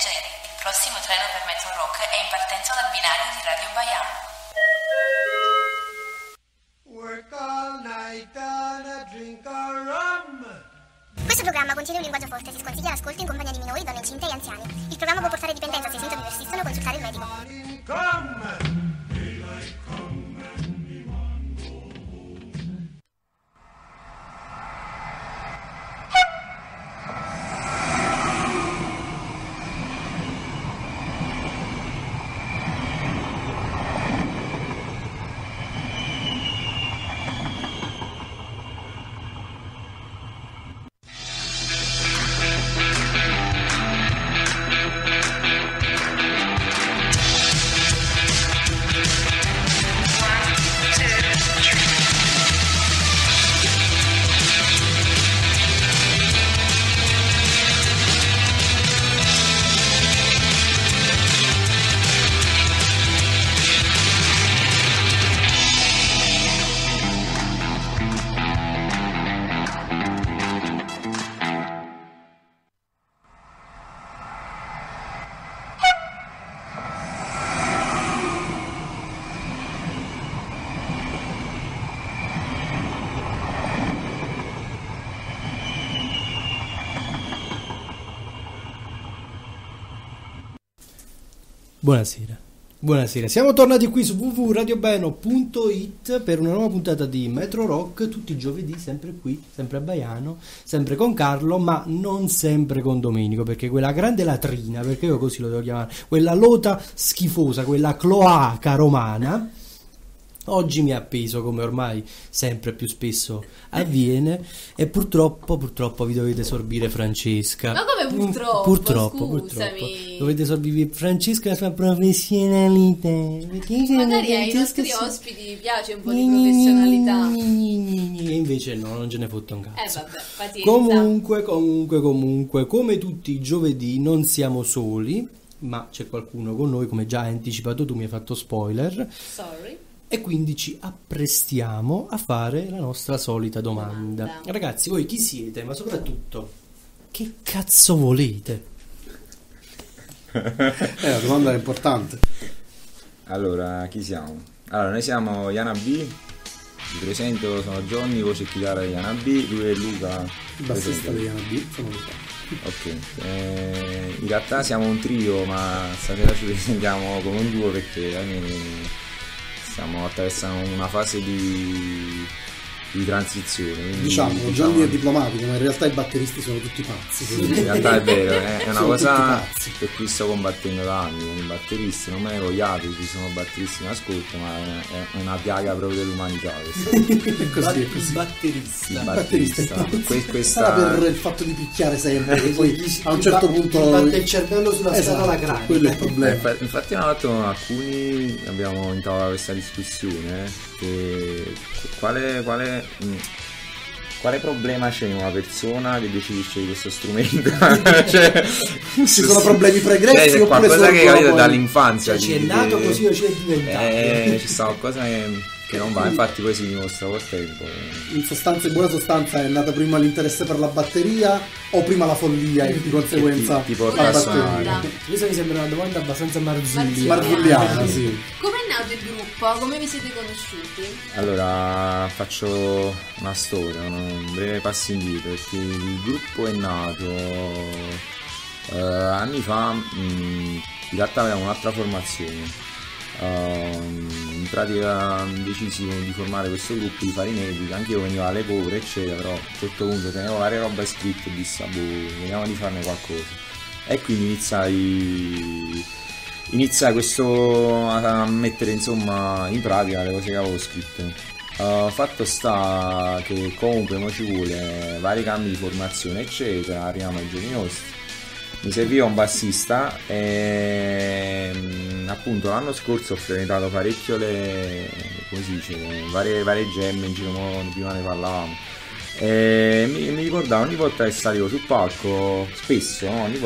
passeggeri, il prossimo treno per MetroRock è in partenza dal binario di Radio Baiano. Work all night and a drink of rum. Questo programma contiene un linguaggio forte, si sconsiglia l'ascolto in compagnia di minori, donne incinte e anziani. Il programma può portare dipendenza, se i sintomi persistono consultare il medico. Buonasera. Buonasera, siamo tornati qui su www.radiobaiano.it per una nuova puntata di Metro Rock, tutti i giovedì, sempre qui, sempre a Baiano, sempre con Carlo, ma non sempre con Domenico, perché quella grande latrina, perché io così lo devo chiamare, quella lota schifosa, quella cloaca romana, oggi mi ha appeso, come ormai sempre più spesso avviene, e purtroppo vi dovete sorbire Francesca. Ma come purtroppo? Purtroppo. Dovete sorbire Francesca e la sua professionalità. Magari ai nostri ospiti piace un po' di professionalità. E invece no, non ce ne fotte un cazzo. Vabbè, pazienza. Comunque, come tutti i giovedì non siamo soli, ma c'è qualcuno con noi, come già hai anticipato tu, mi hai fatto spoiler. Sorry. E quindi ci apprestiamo a fare la nostra solita domanda. Ragazzi, voi chi siete? Ma soprattutto, che cazzo volete? È una domanda importante. Allora, chi siamo? Allora, noi siamo Hanabi. Vi presento, sono Johnny, voce e chitarra di Hanabi. Lui è Luca, il bassista di Hanabi. Sono Luca. Ok, in realtà siamo un trio, ma stasera ci presentiamo come un duo perché almeno stiamo attraversando una fase di transizione. Diciamo, Johnny è diplomatico, ma in realtà i batteristi sono tutti pazzi. Sì, in realtà è vero, è una cosa per cui sto combattendo da anni con i batteristi, non me ne vogliate, ci sono batteristi in ascolto, ma è una piaga proprio dell'umanità. Così. Il batterista. Questa... per il fatto di picchiare sempre, che poi a un certo punto batte il cervello sulla scatola grande. Quello è il problema. Infatti una volta con alcuni abbiamo intavolato questa discussione che quale problema c'è in una persona che decilisce di questo strumento? Cioè, ci sono problemi pregressi, cioè, qualcosa che capito dall'infanzia, cioè, ci è nato così o ci è diventato, ci sta qualcosa che non va, infatti poi si dimostra col tempo. In sostanza, in buona sostanza, è nata prima l'interesse per la batteria o prima la follia e di conseguenza ti porta a suonare? Questa mi sembra una domanda abbastanza marzulliana. Sì. Come è nato il gruppo? Come vi siete conosciuti? Allora, faccio una storia, un breve passo indietro, perché il gruppo è nato anni fa, in realtà avevamo un'altra formazione. In pratica decisi di formare questo gruppo, di fare inediti, anche io venivo alle cover eccetera, però a un certo punto tenevo varie roba scritte e dissi vediamo di farne qualcosa, e quindi iniziai questo a mettere insomma in pratica le cose che avevo scritte. Fatto sta che comunque mo ci vuole vari cambi di formazione eccetera, arriviamo ai giorni nostri. Mi serviva un bassista e appunto l'anno scorso ho frequentato parecchio le, come si dice, varie gemme in giro, prima ne parlavamo, e mi ricordavo ogni volta che salivo sul palco, spesso mi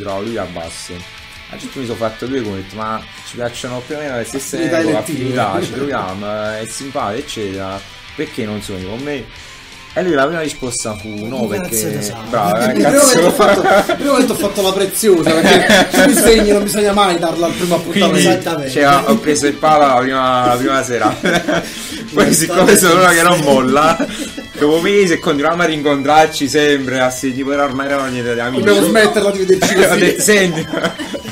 trovavo lui a basso. A un certo punto mi sono fatto due conti, ma ci piacciono più o meno le stesse affinità, ci troviamo, è simpatico eccetera, perché non suoni con me? E lui la prima risposta fu no, perché bravo, ho fatto la preziosa, perché se mi segni non bisogna mai darla al primo appuntamento. Cioè, ho preso il pala la prima sera. Poi siccome sono una che non molla, dopo mesi continuiamo a rincontrarci sempre, a tipo ormai erano niente di amici. Dobbiamo smetterla di vederci così. Senti,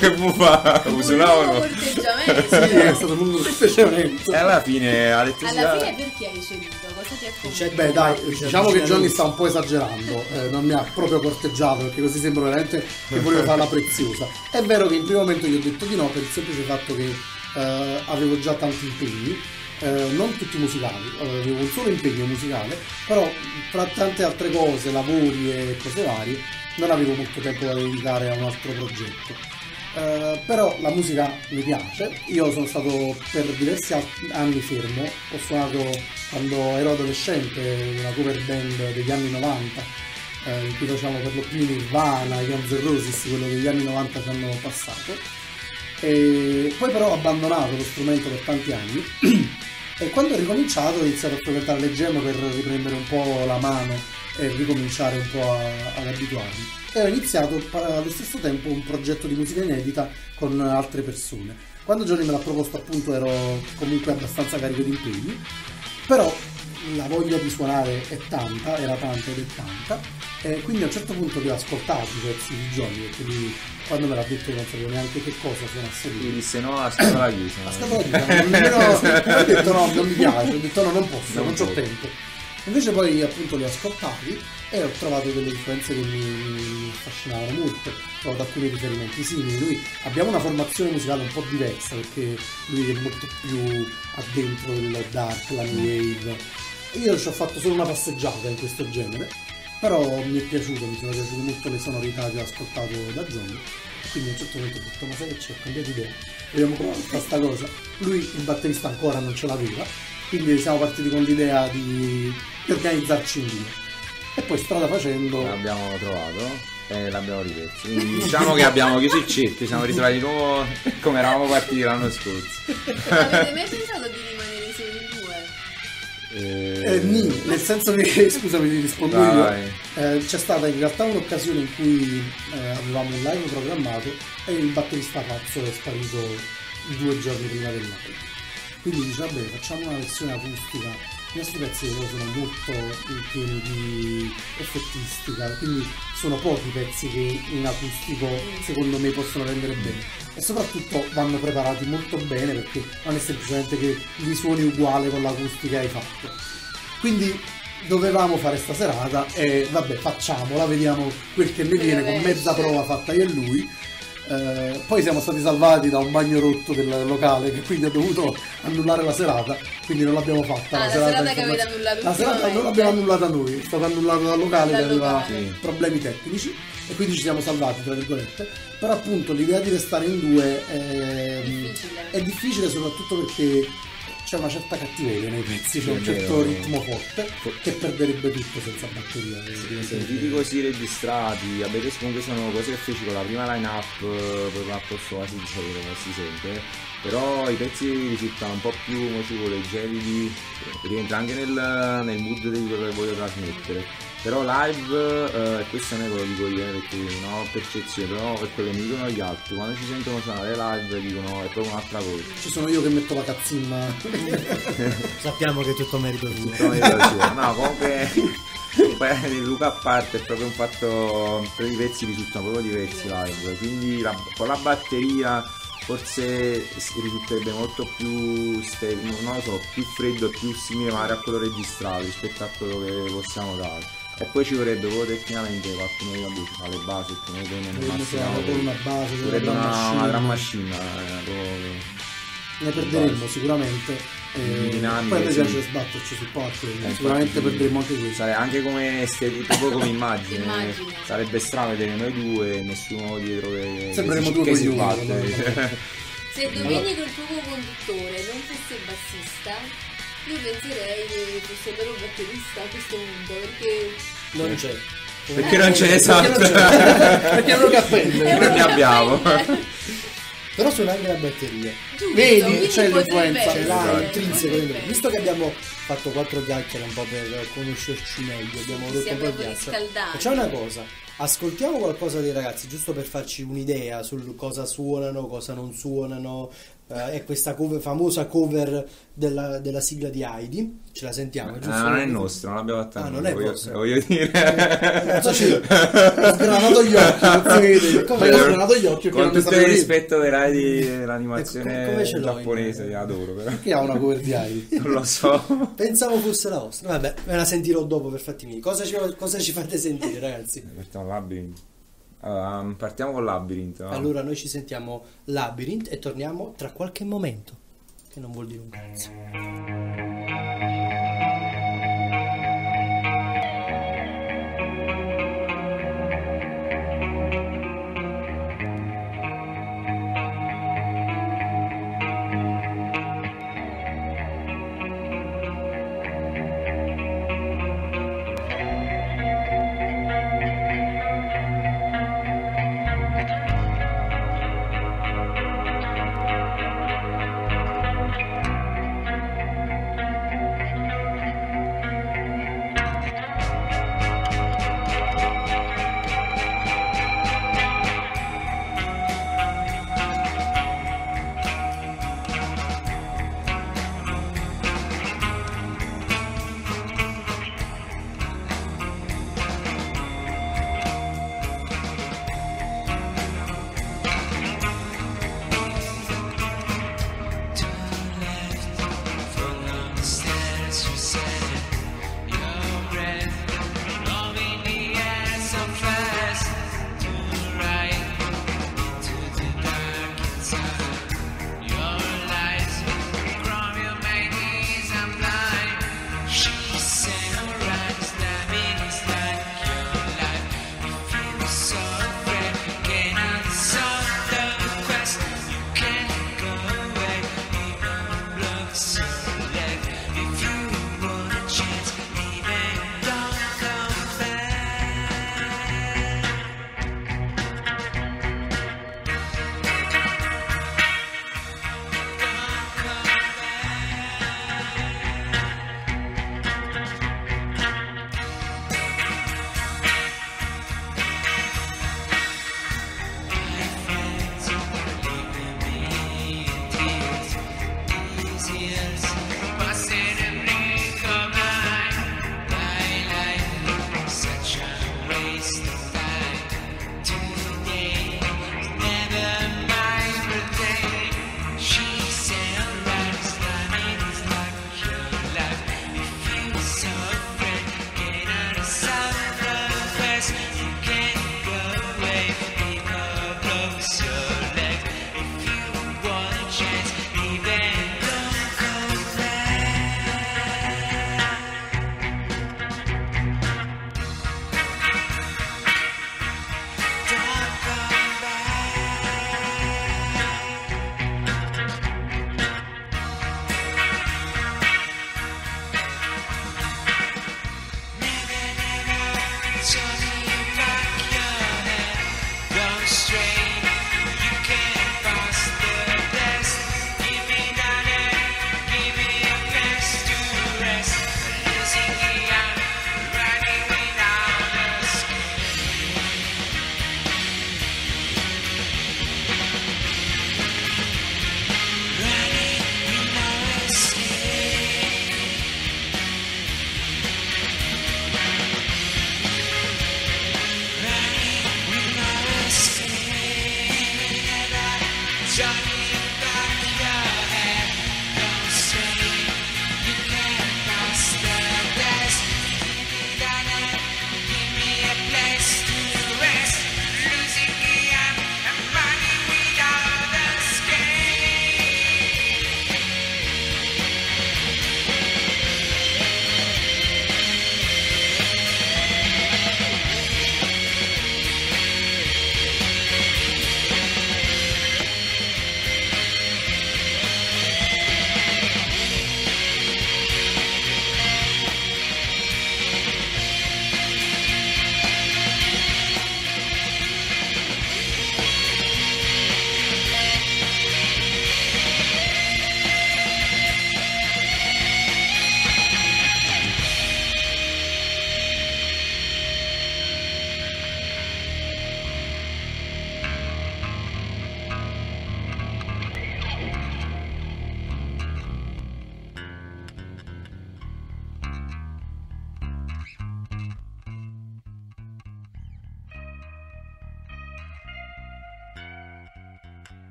che buffa, usulavano. È stato un festeggiamento. E alla fine ha detto sì. Alla fine perché hai ceduto? Cosa ti ha fatto? Beh dai, diciamo che Johnny sta un po' esagerando, non mi ha proprio corteggiato, perché così sembra veramente che volevo fare la preziosa. È vero che in primo momento gli ho detto di no per il semplice fatto che avevo già tanti impegni, non tutti musicali, avevo un solo impegno musicale, però fra tante altre cose, lavori e cose varie, non avevo molto tempo da dedicare a un altro progetto. Però la musica mi piace, io sono stato per diversi anni fermo, ho suonato quando ero adolescente una cover band degli anni 90 in cui facevamo per lo più Nirvana, Guns N' Roses, quello degli anni 90 che hanno passato, e poi però ho abbandonato lo strumento per tanti anni e quando ho ricominciato ho iniziato a frequentare le gemme per riprendere un po' la mano e ricominciare un po' ad abituarmi. E ho iniziato allo stesso tempo un progetto di musica inedita con altre persone. Quando Johnny me l'ha proposto, appunto, ero comunque abbastanza carico di impegni, però la voglia di suonare è tanta, era tanta ed è tanta, e quindi a un certo punto li ho ascoltati i pezzi di Johnny, perché lui, quando me l'ha detto, non sapevo neanche che cosa suonasse lui. Gli disse no a scatola chiusa. A scatola chiusa, ho detto no, non mi piace, ho detto no, non posso, non c'ho tempo. Invece poi appunto li ho ascoltati e ho trovato delle differenze che mi affascinavano molto, ho trovato alcuni riferimenti simili. Lui, abbiamo una formazione musicale un po' diversa, perché lui è molto più addentro del dark, la new wave. Io ci ho fatto solo una passeggiata in questo genere, però mi è piaciuto, mi sono piaciute molto le sonorità che ho ascoltato da Johnny. Quindi a un certo punto ho detto, ma sai che c'è, ho cambiato idea, vediamo come fa sta cosa. Lui il batterista ancora non ce l'aveva, quindi siamo partiti con l'idea di organizzarci in due e poi strada facendo l'abbiamo trovato e l'abbiamo ripreso. Diciamo che abbiamo chiuso il cerchio, ci siamo ritrovati di nuovo come eravamo partiti l'anno scorso. Avete mai pensato di rimanere solo in due? Nel senso che, scusami, ti rispondo io, c'è stata in realtà un'occasione in cui avevamo un live programmato e il batterista pazzo è sparito 2 giorni prima del live. Quindi dice, vabbè, facciamo una versione acustica, i nostri pezzi sono molto pieni di effettistica, quindi sono pochi pezzi che in acustico secondo me possono rendere bene e soprattutto vanno preparati molto bene, perché non è semplicemente che li suoni uguale con l'acustica hai fatto. Quindi dovevamo fare sta serata e vabbè, facciamola, vediamo quel che ne viene, con mezza prova fatta io e lui. Poi siamo stati salvati da un bagno rotto del locale, che quindi ha dovuto annullare la serata, quindi non l'abbiamo fatta. La serata che avete annullato, la serata non l'abbiamo annullata noi, è stata annullata dal locale che aveva problemi tecnici e quindi ci siamo salvati tra virgolette. Però appunto l'idea di restare in due è difficile, soprattutto perché c'è una certa cattiveria nei pezzi, c'è un certo ritmo forte che perderebbe tutto senza batteria. Sentiti così registrati, avete comunque, sono cose che feci con la prima line up, poi la posso quasi sapere come si sente, però i pezzi risultano un po' più molto leggeri, rientra anche nel mood di quello che voglio trasmettere. Però live, questo non è quello che dico io, perché non ho percezione, però è quello che mi dicono gli altri, quando ci sentono suonare live dicono è proprio un'altra cosa. Ci sono io che metto la cazzimma. Sappiamo che tutto merito tuo. No, comunque poi Luca a parte è proprio un fatto, per i pezzi risultano proprio diversi live, quindi con la batteria forse risulterebbe molto più non lo so, più freddo, più simile a quello registrato rispetto a quello che possiamo dare. E poi ci vorrebbe proprio tecnicamente qualcuno che ha le basi, perché noi vorrebbe una gran macchina, ne perderemmo sicuramente, poi mi piace sbatterci sul palco, sicuramente perderemo anche questo, anche come proprio come immagine. Sarebbe strano vedere noi due e nessuno dietro che sembreremo due così uguali. Se Domenico il tuo conduttore non fosse bassista, io penserei che fosse vero un batterista a questo punto, perché non c'è, perché non c'è, esatto, perché non lo cappello, noi ne abbiamo. però suona anche la batteria. Giusto, vedi, c'è l'influenza, c'è la intrinseca. Visto che abbiamo fatto 4 chiacchiere un po' per conoscerci meglio, abbiamo rotto un po' il ghiaccio, facciamo una cosa, ascoltiamo qualcosa dei ragazzi giusto per farci un'idea su cosa suonano, cosa non suonano. È questa cover, famosa cover della sigla di Heidi. Ce la sentiamo, giusto? No, non è il nostro, non l'abbiamo fatta. Ah, non è vostro. Voglio dire, ragazzo, ho sgranato gli occhi. Come ho sgranato gli occhi? Con tutto il rispetto dell'Heidi, dell'animazione giapponese, io adoro. Però. Perché ha una cover di Heidi? Non lo so. Pensavo fosse la vostra. Vabbè, me la sentirò dopo per fatti miei. Cosa ci fate sentire, ragazzi? Mettiamo Labyrinth. Partiamo con Labyrinth. Allora noi ci sentiamo Labyrinth e torniamo tra qualche momento, che non vuol dire un cazzo.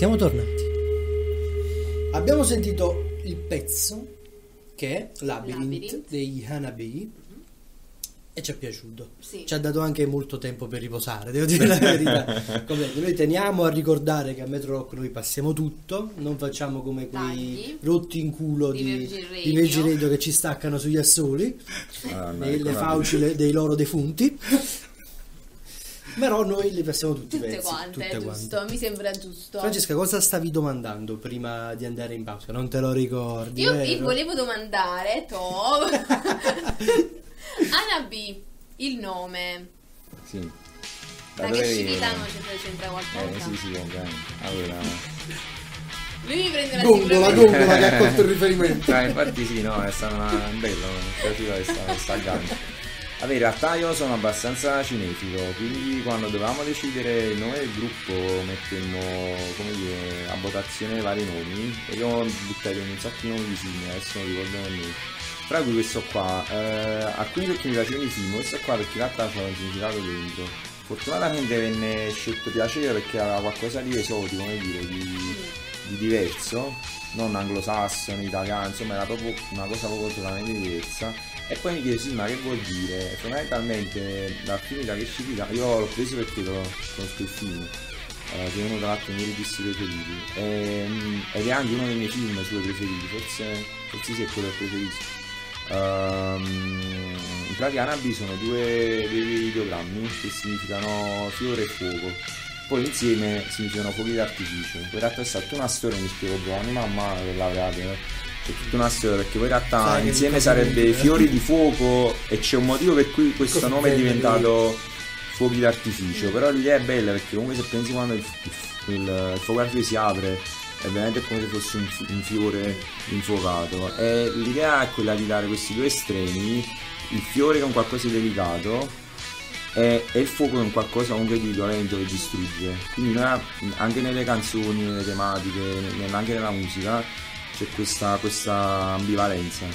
Siamo tornati. Abbiamo sentito il pezzo che è Labyrinth dei Hanabi, mm-hmm, e ci è piaciuto. Sì. Ci ha dato anche molto tempo per riposare, devo dire la verità. Come, noi teniamo a ricordare che a MetroRock noi passiamo tutto, non facciamo come quei rotti in culo di Veggie Radio che ci staccano sugli assoli e le fauci dei loro defunti. Però noi li passiamo tutti tutte quante. Mi sembra giusto. Francesca, cosa stavi domandando prima di andare in pausa? Non te lo ricordi? Io vi volevo domandare, Tom. Hanabi, il nome. Sì. Da che civiltà non c'entra qualcosa? Sì, ovviamente. Allora, lui mi prende la gongola che ha colto il riferimento. Infatti sì, no, è stata una bella iniziativa questa gamba. Vabbè, in realtà io sono abbastanza cinefilo, quindi quando dovevamo decidere il nome del gruppo mettemmo, come dire, a votazione vari nomi e io ho buttato un sacco di nomi di film, adesso non ricordo nemmeno, tra cui questo qua, alcuni perché mi piacevano i film, questo qua perché in realtà c'era un significato dentro. Fortunatamente venne scelto piacere perché aveva qualcosa di esotico, come dire, di diverso, non anglosassone, italiano, insomma era proprio una cosa proprio totalmente diversa. E poi mi chiesi, ma che vuol dire? Fondamentalmente la finita che ci dà, io l'ho preso perché l'ho conosciuto il film, che è uno tra l'altro dei miei registi preferiti, ed è anche uno dei miei film suoi preferiti, forse sì è quello che preferisco. In pratica Hanabi sono due ideogrammi che significano fiore e fuoco, poi insieme significano fuochi d'artificio. In realtà è stata una storia, mi spiego buono, mamma che lavorate. C'è tutta una storia perché poi in realtà sai, insieme sarebbe fiori di fuoco e c'è un motivo per cui questo nome è diventato fuochi d'artificio, però l'idea è bella perché comunque se pensi quando il fuoco d'artificio si apre è veramente come se fosse un fiore infuocato e l'idea è quella di dare questi due estremi, il fiore che è un qualcosa di delicato e il fuoco è un qualcosa comunque di violento che distrugge, quindi noi anche nelle canzoni, nelle tematiche, anche nella musica c'è questa ambivalenza.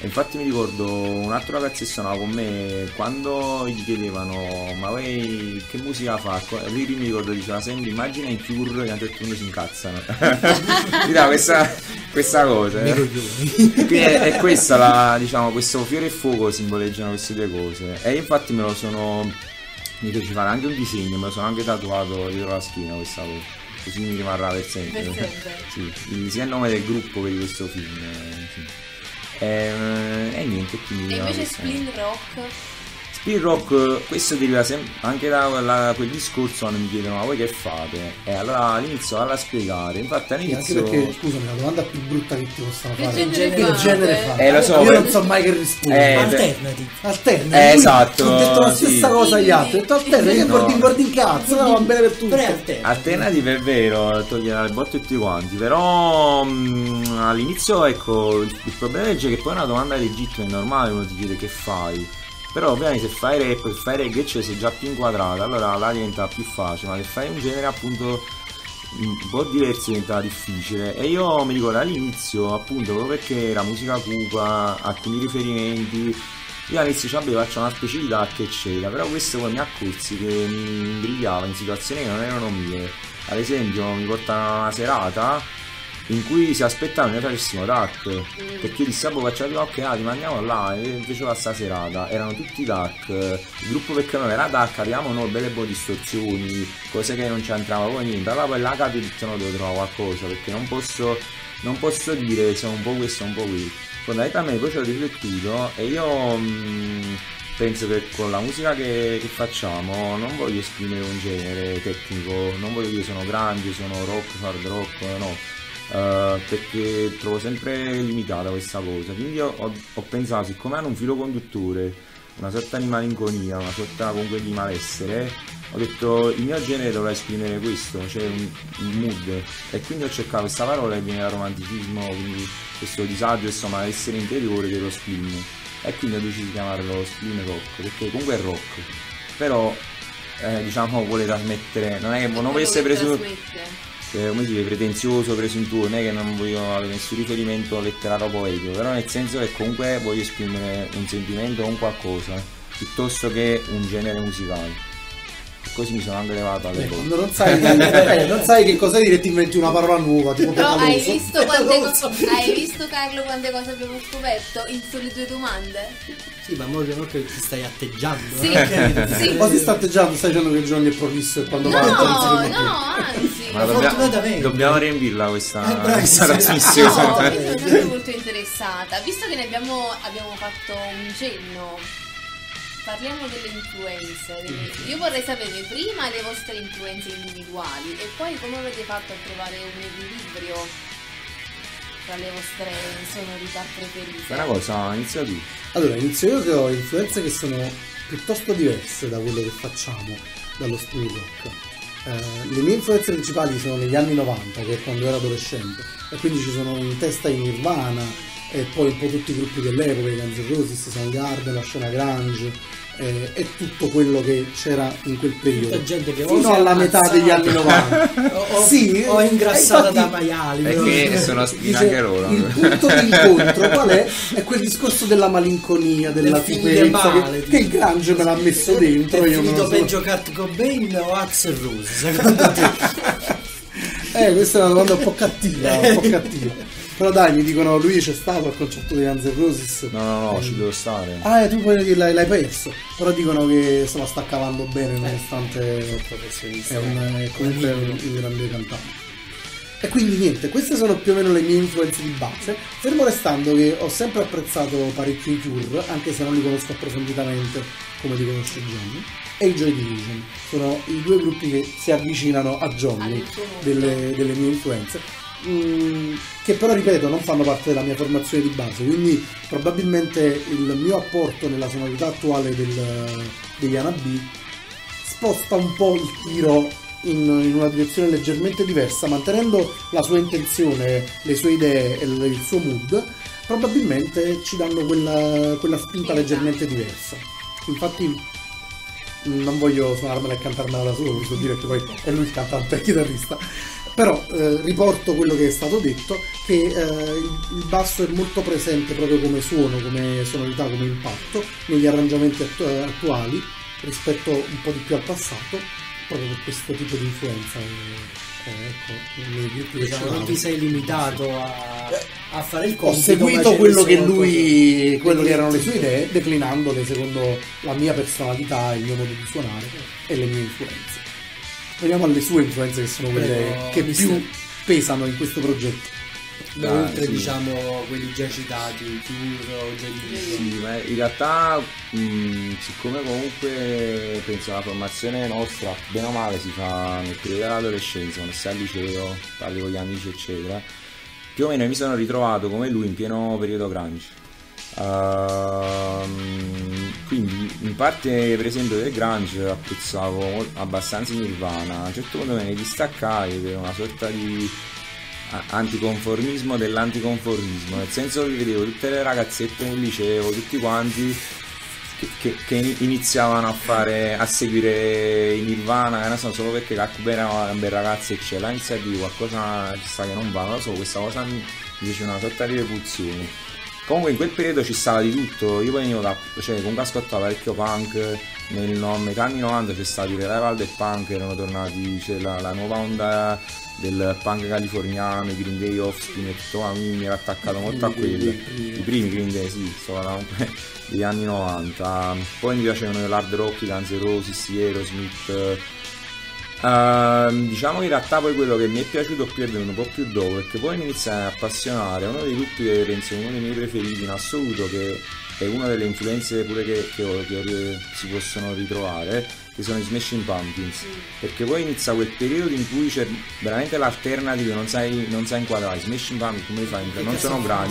E infatti mi ricordo un altro ragazzo che suonava con me quando gli chiedevano ma voi che musica fa? E lui mi ricordo diceva sempre immagina i Tour che hanno detto uno si incazzano. Mi dà questa cosa. Quindi è questa la, diciamo, questo fiore e fuoco simboleggiano queste due cose. E infatti mi piace fare anche un disegno, me lo sono anche tatuato dietro la schiena questa cosa. Così mi rimarrà per sempre, sì, sia il nome del gruppo che di questo film, sì. E niente, quindi e invece Spleen Rock Spleen Rock, questo deriva anche da quel discorso quando mi chiedono ma voi che fate? E allora all'inizio vado a spiegare, infatti all'inizio... Anche perché, scusami, la domanda più brutta che ti possano fare, che genere fa? Lo so, io non so mai che rispondere. Alternative. Esatto. Ho detto la stessa cosa agli altri, ho detto alternative, no. Che guardi in cazzo, no, va bene per tutti. Alternative è vero, togliere le botte tutti quanti, però all'inizio ecco, il problema è che poi è una domanda legittima, è normale uno ti chiede che fai. Però ovviamente se fai rap, se fai reggae, cioè sei già più inquadrato, allora là diventa più facile, ma se fai un genere appunto un po' diverso diventa difficile. E io mi ricordo all'inizio appunto proprio perché era musica cupa, alcuni riferimenti, io all'inizio faccio una specialità che c'era, però questo poi mi accorsi che mi imbrigliava in situazioni che non erano mie. Ad esempio mi portavano una serata in cui si aspettavano che noi facessimo dark, perché di sabato facciamo ok, ah, rimaniamo là, e invece la serata erano tutti dark, il gruppo perché non era dark, avevamo noi belle po' distorsioni, cose che non c'entrava con niente, allora poi là capito, no, devo trovare qualcosa, perché non posso dire sono un po' questo, un po' quello. Fondamentalmente poi ci ho riflettuto e io penso che con la musica che facciamo non voglio esprimere un genere tecnico, non voglio dire sono grandi, sono rock, hard rock, no. Perché trovo sempre limitata questa cosa, quindi io ho pensato, siccome hanno un filo conduttore, una sorta di malinconia, una sorta comunque di malessere, ho detto il mio genere dovrà esprimere questo, cioè un mood, e quindi ho cercato questa parola che viene dal romanticismo, quindi questo disagio, questo malessere interiore dello spleen, e quindi ho deciso di chiamarlo Spleen Rock, perché comunque è rock, però diciamo vuole trasmettere, non è che non avesse preso... come dire, pretenzioso, presuntuoso, non è che non voglio avere nessun riferimento letterario poetico, però nel senso che comunque voglio esprimere un sentimento o un qualcosa, piuttosto che un genere musicale. Così mi sono anche levato alle cose. Non sai che cosa dire, ti inventi una parola nuova. Tipo però hai visto Carlo quante cose abbiamo scoperto in sole due domande? Sì, ma ora che ti stai atteggiando. Sì, sì. O ti stai atteggiando, stai dicendo che Johnny è provvisto e quando va no, anzi. Ma dobbiamo riempirla questa trasmissione. No, io sono sempre molto interessata. Visto che ne abbiamo fatto un cenno. Parliamo delle influenze, io vorrei sapere prima le vostre influenze individuali e poi come avete fatto a trovare un equilibrio tra le vostre sonorità preferite. Una cosa, inizio tu. Allora, inizio io che ho influenze che sono piuttosto diverse da quello che facciamo, dallo Spleen Rock. Le mie influenze principali sono negli anni 90, che è quando ero adolescente, e quindi ci sono in testa in Nirvana, e poi un po' tutti i gruppi dell'epoca, i Guns N' Roses, Soundgarden, la scena grunge e tutto quello che c'era in quel periodo fino alla metà degli anni 90. Sì, ho ingrassato da maiali perché sono spina anche loro. Il punto di incontro qual è quel discorso della malinconia, della tipenza che il grunge me l'ha messo dentro. Io finito peggio Kurt Cobain o Axl Rose, secondo te? Questa è una domanda un po' cattiva. Però dai, mi dicono, lui c'è stato al concerto dei Guns N' Roses. No, ci devo stare. Tu puoi dirla, l'hai perso. Però dicono che se la sta cavando bene, nonostante è comunque un grande cantante. E quindi niente, queste sono più o meno le mie influenze di base, fermo restando che ho sempre apprezzato parecchio i Tour, anche se non li conosco approfonditamente come li conosce Johnny, e i Joy Division. Sono i due gruppi che si avvicinano a Johnny, delle mie influenze. Che però ripeto non fanno parte della mia formazione di base, quindi probabilmente il mio apporto nella sonorità attuale degli Hanabi sposta un po' il tiro in una direzione leggermente diversa, mantenendo la sua intenzione, le sue idee e il suo mood. Probabilmente ci danno quella spinta leggermente diversa. Infatti non voglio suonarmela e cantarmela da solo, posso dire che poi è lui il cantante e il chitarrista. Però riporto quello che è stato detto, che il basso è molto presente proprio come suono, come sonorità, come impatto negli arrangiamenti attuali rispetto un po' di più al passato, proprio per questo tipo di influenza. Non ti sei limitato a fare il compito. Ho seguito quello che lui, quello che erano le sue idee, declinandole secondo la mia personalità, il mio modo di suonare e le mie influenze. Veniamo alle sue influenze, che sono quelle che più pesano in questo progetto. oltre sì, diciamo quelli già citati, Tour, Geodivision. Sì, ma in realtà siccome comunque penso la formazione nostra bene o male si fa nel periodo dell'adolescenza, quando sei al liceo, parli con gli amici eccetera, più o meno mi sono ritrovato come lui in pieno periodo grunge. Quindi in parte per esempio del grunge apprezzavo abbastanza Nirvana, a un certo punto me ne distaccai per una sorta di anticonformismo dell'anticonformismo, nel senso che vedevo tutte le ragazzette nel liceo, tutti quanti che iniziavano a fare, a seguire i Nirvana, non so, solo perché erano belle ragazze eccetera, inizia a dire qualcosa ci sta che non va, non so, questa cosa mi dice una sorta di repulsione. Comunque in quel periodo ci stava di tutto, io venivo da, cioè comunque ascoltavo parecchio punk, negli anni 90 c'è stato il revival del punk, erano tornati, c'è la nuova onda del punk californiano, i Green Day, Offspring e tutto, quindi mi era attaccato molto a quello, i primi Green Day, sì, sono degli anni 90, poi mi piacevano l'hard rock, i Guns N' Roses, Aerosmith. Diciamo che in realtà poi quello che mi è piaciuto più è venuto un po' più dopo, perché poi mi iniziai a appassionare uno dei gruppi che penso uno dei miei preferiti in assoluto, che è una delle influenze pure che si possono ritrovare, che sono i Smashing Pumpkins, perché poi inizia quel periodo in cui c'è veramente l'alternativa, non sai inquadrare Smashing Pumpkins, come li fai, non sono bravi,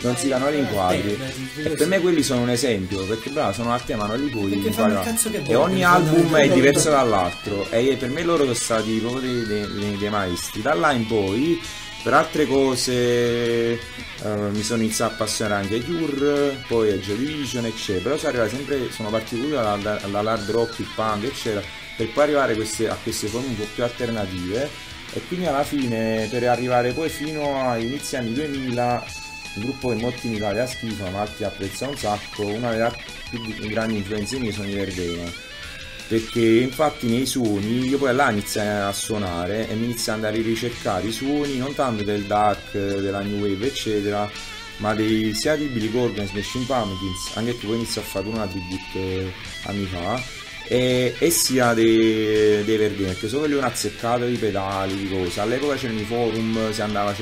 non si danno gli inquadri, e per me quelli sono un esempio, perché bravo, sono arti ma non li puoi inquadrare, e ogni album è diverso dall'altro, e per me loro sono stati proprio dei maestri. Da là in poi per altre cose mi sono iniziato a appassionare anche ai Tour, poi a Geodivision eccetera, però sono arrivato sempre, sono partito dall'hard rock, il punk eccetera, per poi arrivare a queste forme un po' più alternative, e quindi alla fine per arrivare poi fino agli inizi anni 2000, un gruppo che molti in Italia schifano ma altri apprezzano un sacco, una delle più grandi influenze mie sono i Verdena, perché infatti nei suoni io poi là iniziai a suonare e mi iniziai ad andare a ricercare i suoni non tanto del dark, della new wave eccetera, ma dei sia di Billy Corgan, Smashing Pumpkins, anche che poi inizio a fare una tribute anni fa, e sia dei Verdena, perché solo lì hanno azzeccato i pedali, di cose. All'epoca c'erano i forum, si andava a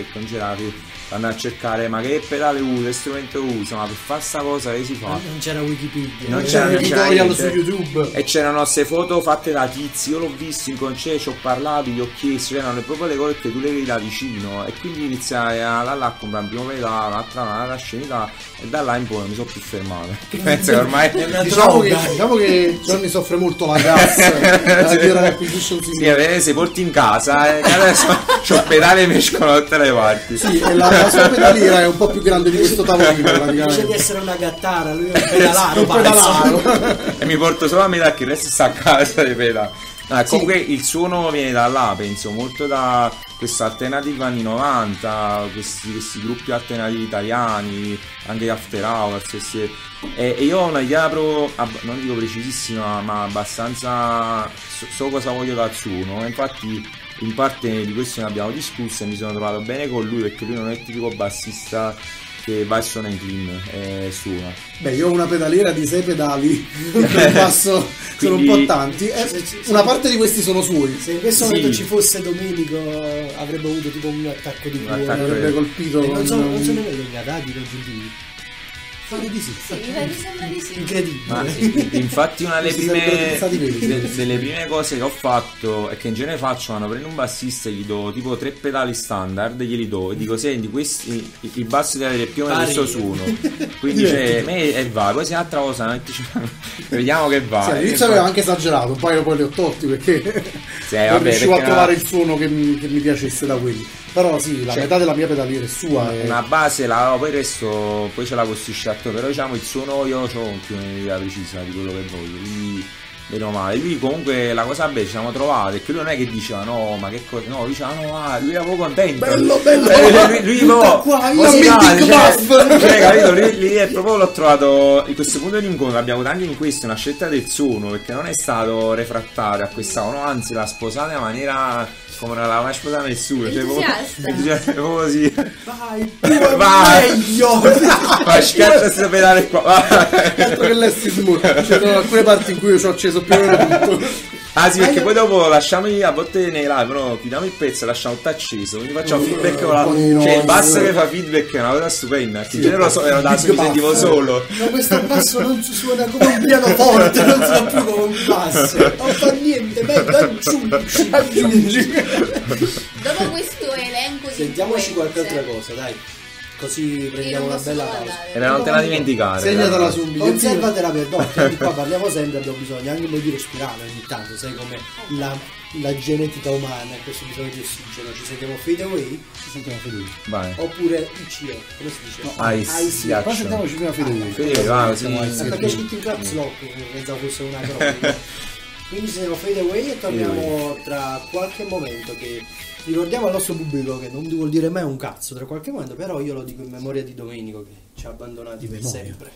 andare a cercare ma che pedale usa, che strumento usa, ma per fare sta cosa che si fa? Non c'era Wikipedia, non c'era tutorial su YouTube, e c'erano queste foto fatte da tizi, io l'ho visto in concerto, ci ho parlato, gli ho chiesto, erano proprio le cose che tu le vedi da vicino, e quindi iniziai a comprare un primo pedale, un'altra scenità, e da là in poi non mi sono più fermato. Penso che ormai diciamo che Johnny soffre molto la gas se porti in casa, adesso c'ho pedale e mescolano da tutte le parti. Sì, la sua pedaliera è un po' più grande di questo tavolino, invece di essere una gattara lui è un pedalaro. E mi porto solo a metà, che il resto sta a casa di pedala. Comunque il suono viene da là, penso molto da questa alternativa anni 90, questi gruppi alternativi italiani, anche After Hours, e io ho una idea proprio, non dico precisissima, ma abbastanza so cosa voglio dal suono, infatti in parte di questo ne abbiamo discusso e mi sono trovato bene con lui, perché lui non è il tipico bassista che va e suona in clean e suona. Beh, io ho una pedaliera di 6 pedali, passo, sono un po' tanti, una parte di questi sono suoi. Se in questo momento ci fosse Domenico avrebbe avuto tipo un attacco di cuore, avrebbe colpito. Non sono degli adati raggiuntivi. Sì, incredibile. Ma, infatti una delle prime cose che ho fatto, e che in genere faccio, quando prendo un bassista e gli do tipo 3 pedali standard, glieli do e dico senti, questi il basso deve avere più o meno questo suono, quindi dice me e va, poi se un'altra cosa vediamo che va. Sì, all'inizio avevo anche esagerato, poi li ho tolti perché non riuscivo a trovare il suono che mi piacesse da quelli. Però sì, la metà della mia pedaliera è sua. Una base, poi il resto poi ce la costruisce attorno. Però diciamo il suono io ho più un'idea precisa di quello che voglio. Quindi meno male. Lui comunque la cosa bella ci siamo trovati, perché lui non è che diceva no, ma che cosa. No, diceva no, lui era proprio contento. Bello. Lui capito, lì è proprio, l'ho trovato in questo punto di incontro. Abbiamo avuto anche in questo una scelta del suono, perché non è stato refrattario a questa, no, anzi l'ha sposata in maniera come non l'aveva mai sposata nessuno, cioè proprio così, vai meglio, ma schiaccia questo pedale qua, tanto che l'essi smurra, ci sono alcune parti in cui io ci ho acceso più o meno tutto. Ah sì, perché poi dopo lasciamo a volte nei live, no? Chiudiamo il pezzo e lasciamo tutto acceso, quindi facciamo feedback con la... Cioè il basso che fa feedback è una cosa stupenda, che in genere lo so, era da mi sentivo solo. Ma questo basso non si suona come un pianoforte, non suona più come un basso. Non fa niente, meglio aggiungi. Dopo questo elenco di... Sentiamoci qualche altra cosa, dai. Così prendiamo una bella pausa e non te la dimenticare. Segnatela su un bigliettino, conservatela per dopo. Qua parliamo sempre, abbiamo bisogno anche di respirare ogni tanto, sai come la genetica umana, questo bisogno di ossigeno. Ci sentiamo Fade Away, ci sentiamo felici. Vai. Oppure ICE, come si dice? No, Ice. Qua sentiamoci prima Fade Away. Fede, va, sì. Perché scritto in caps lock, pensavo fosse una cronaca. Quindi sentiamo Fade Away e torniamo tra qualche momento che... Ricordiamo al nostro pubblico che non vuol dire mai un cazzo tra qualche momento, però io lo dico in memoria di Domenico che ci ha abbandonati per sempre.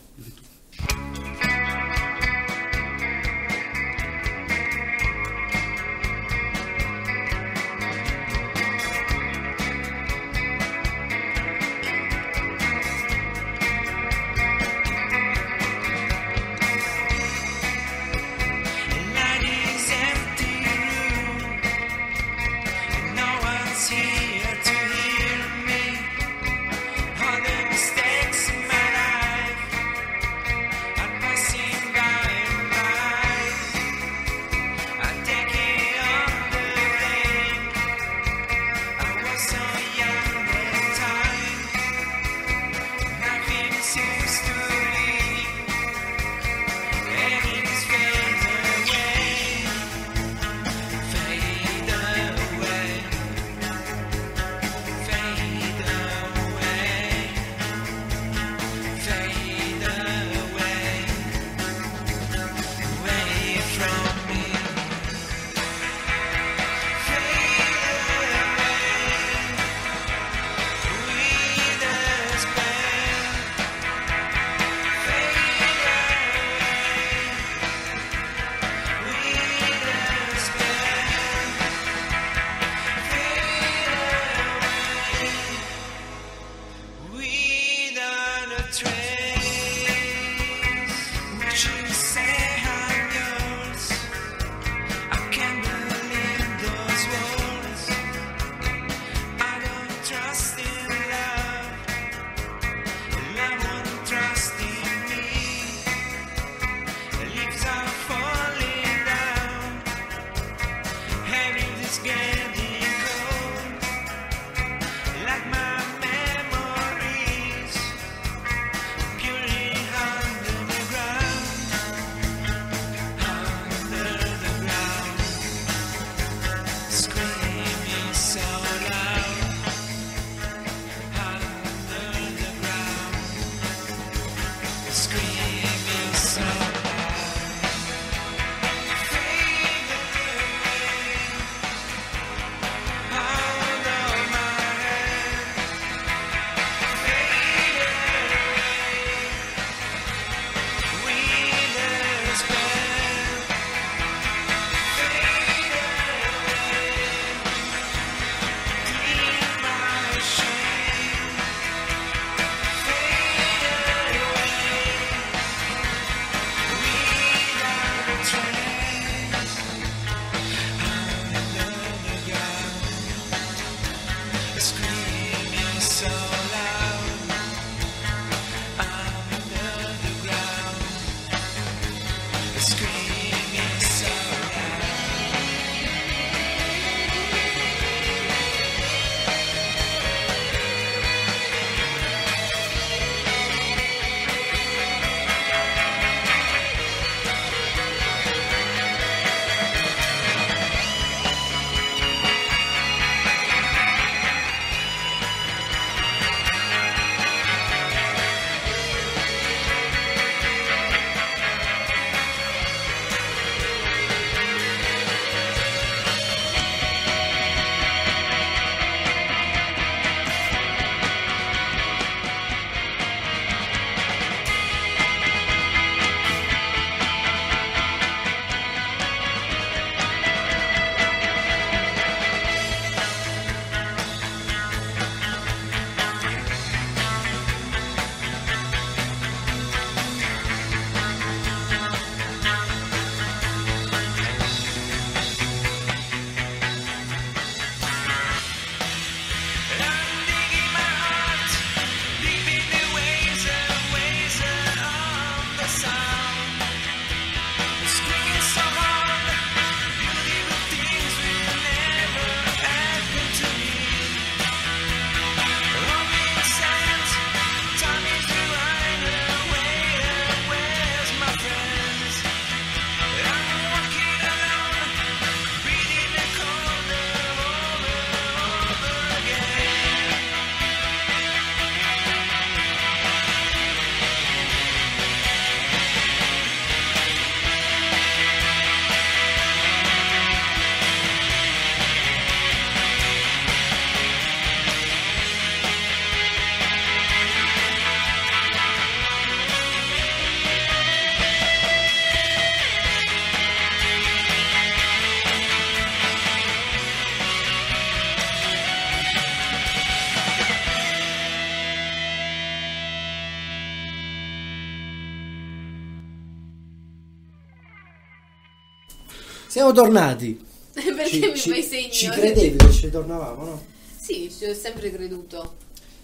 Siamo tornati. Perché mi fai segno? Ci credevi che ci tornavamo, no? Sì, ci ho sempre creduto.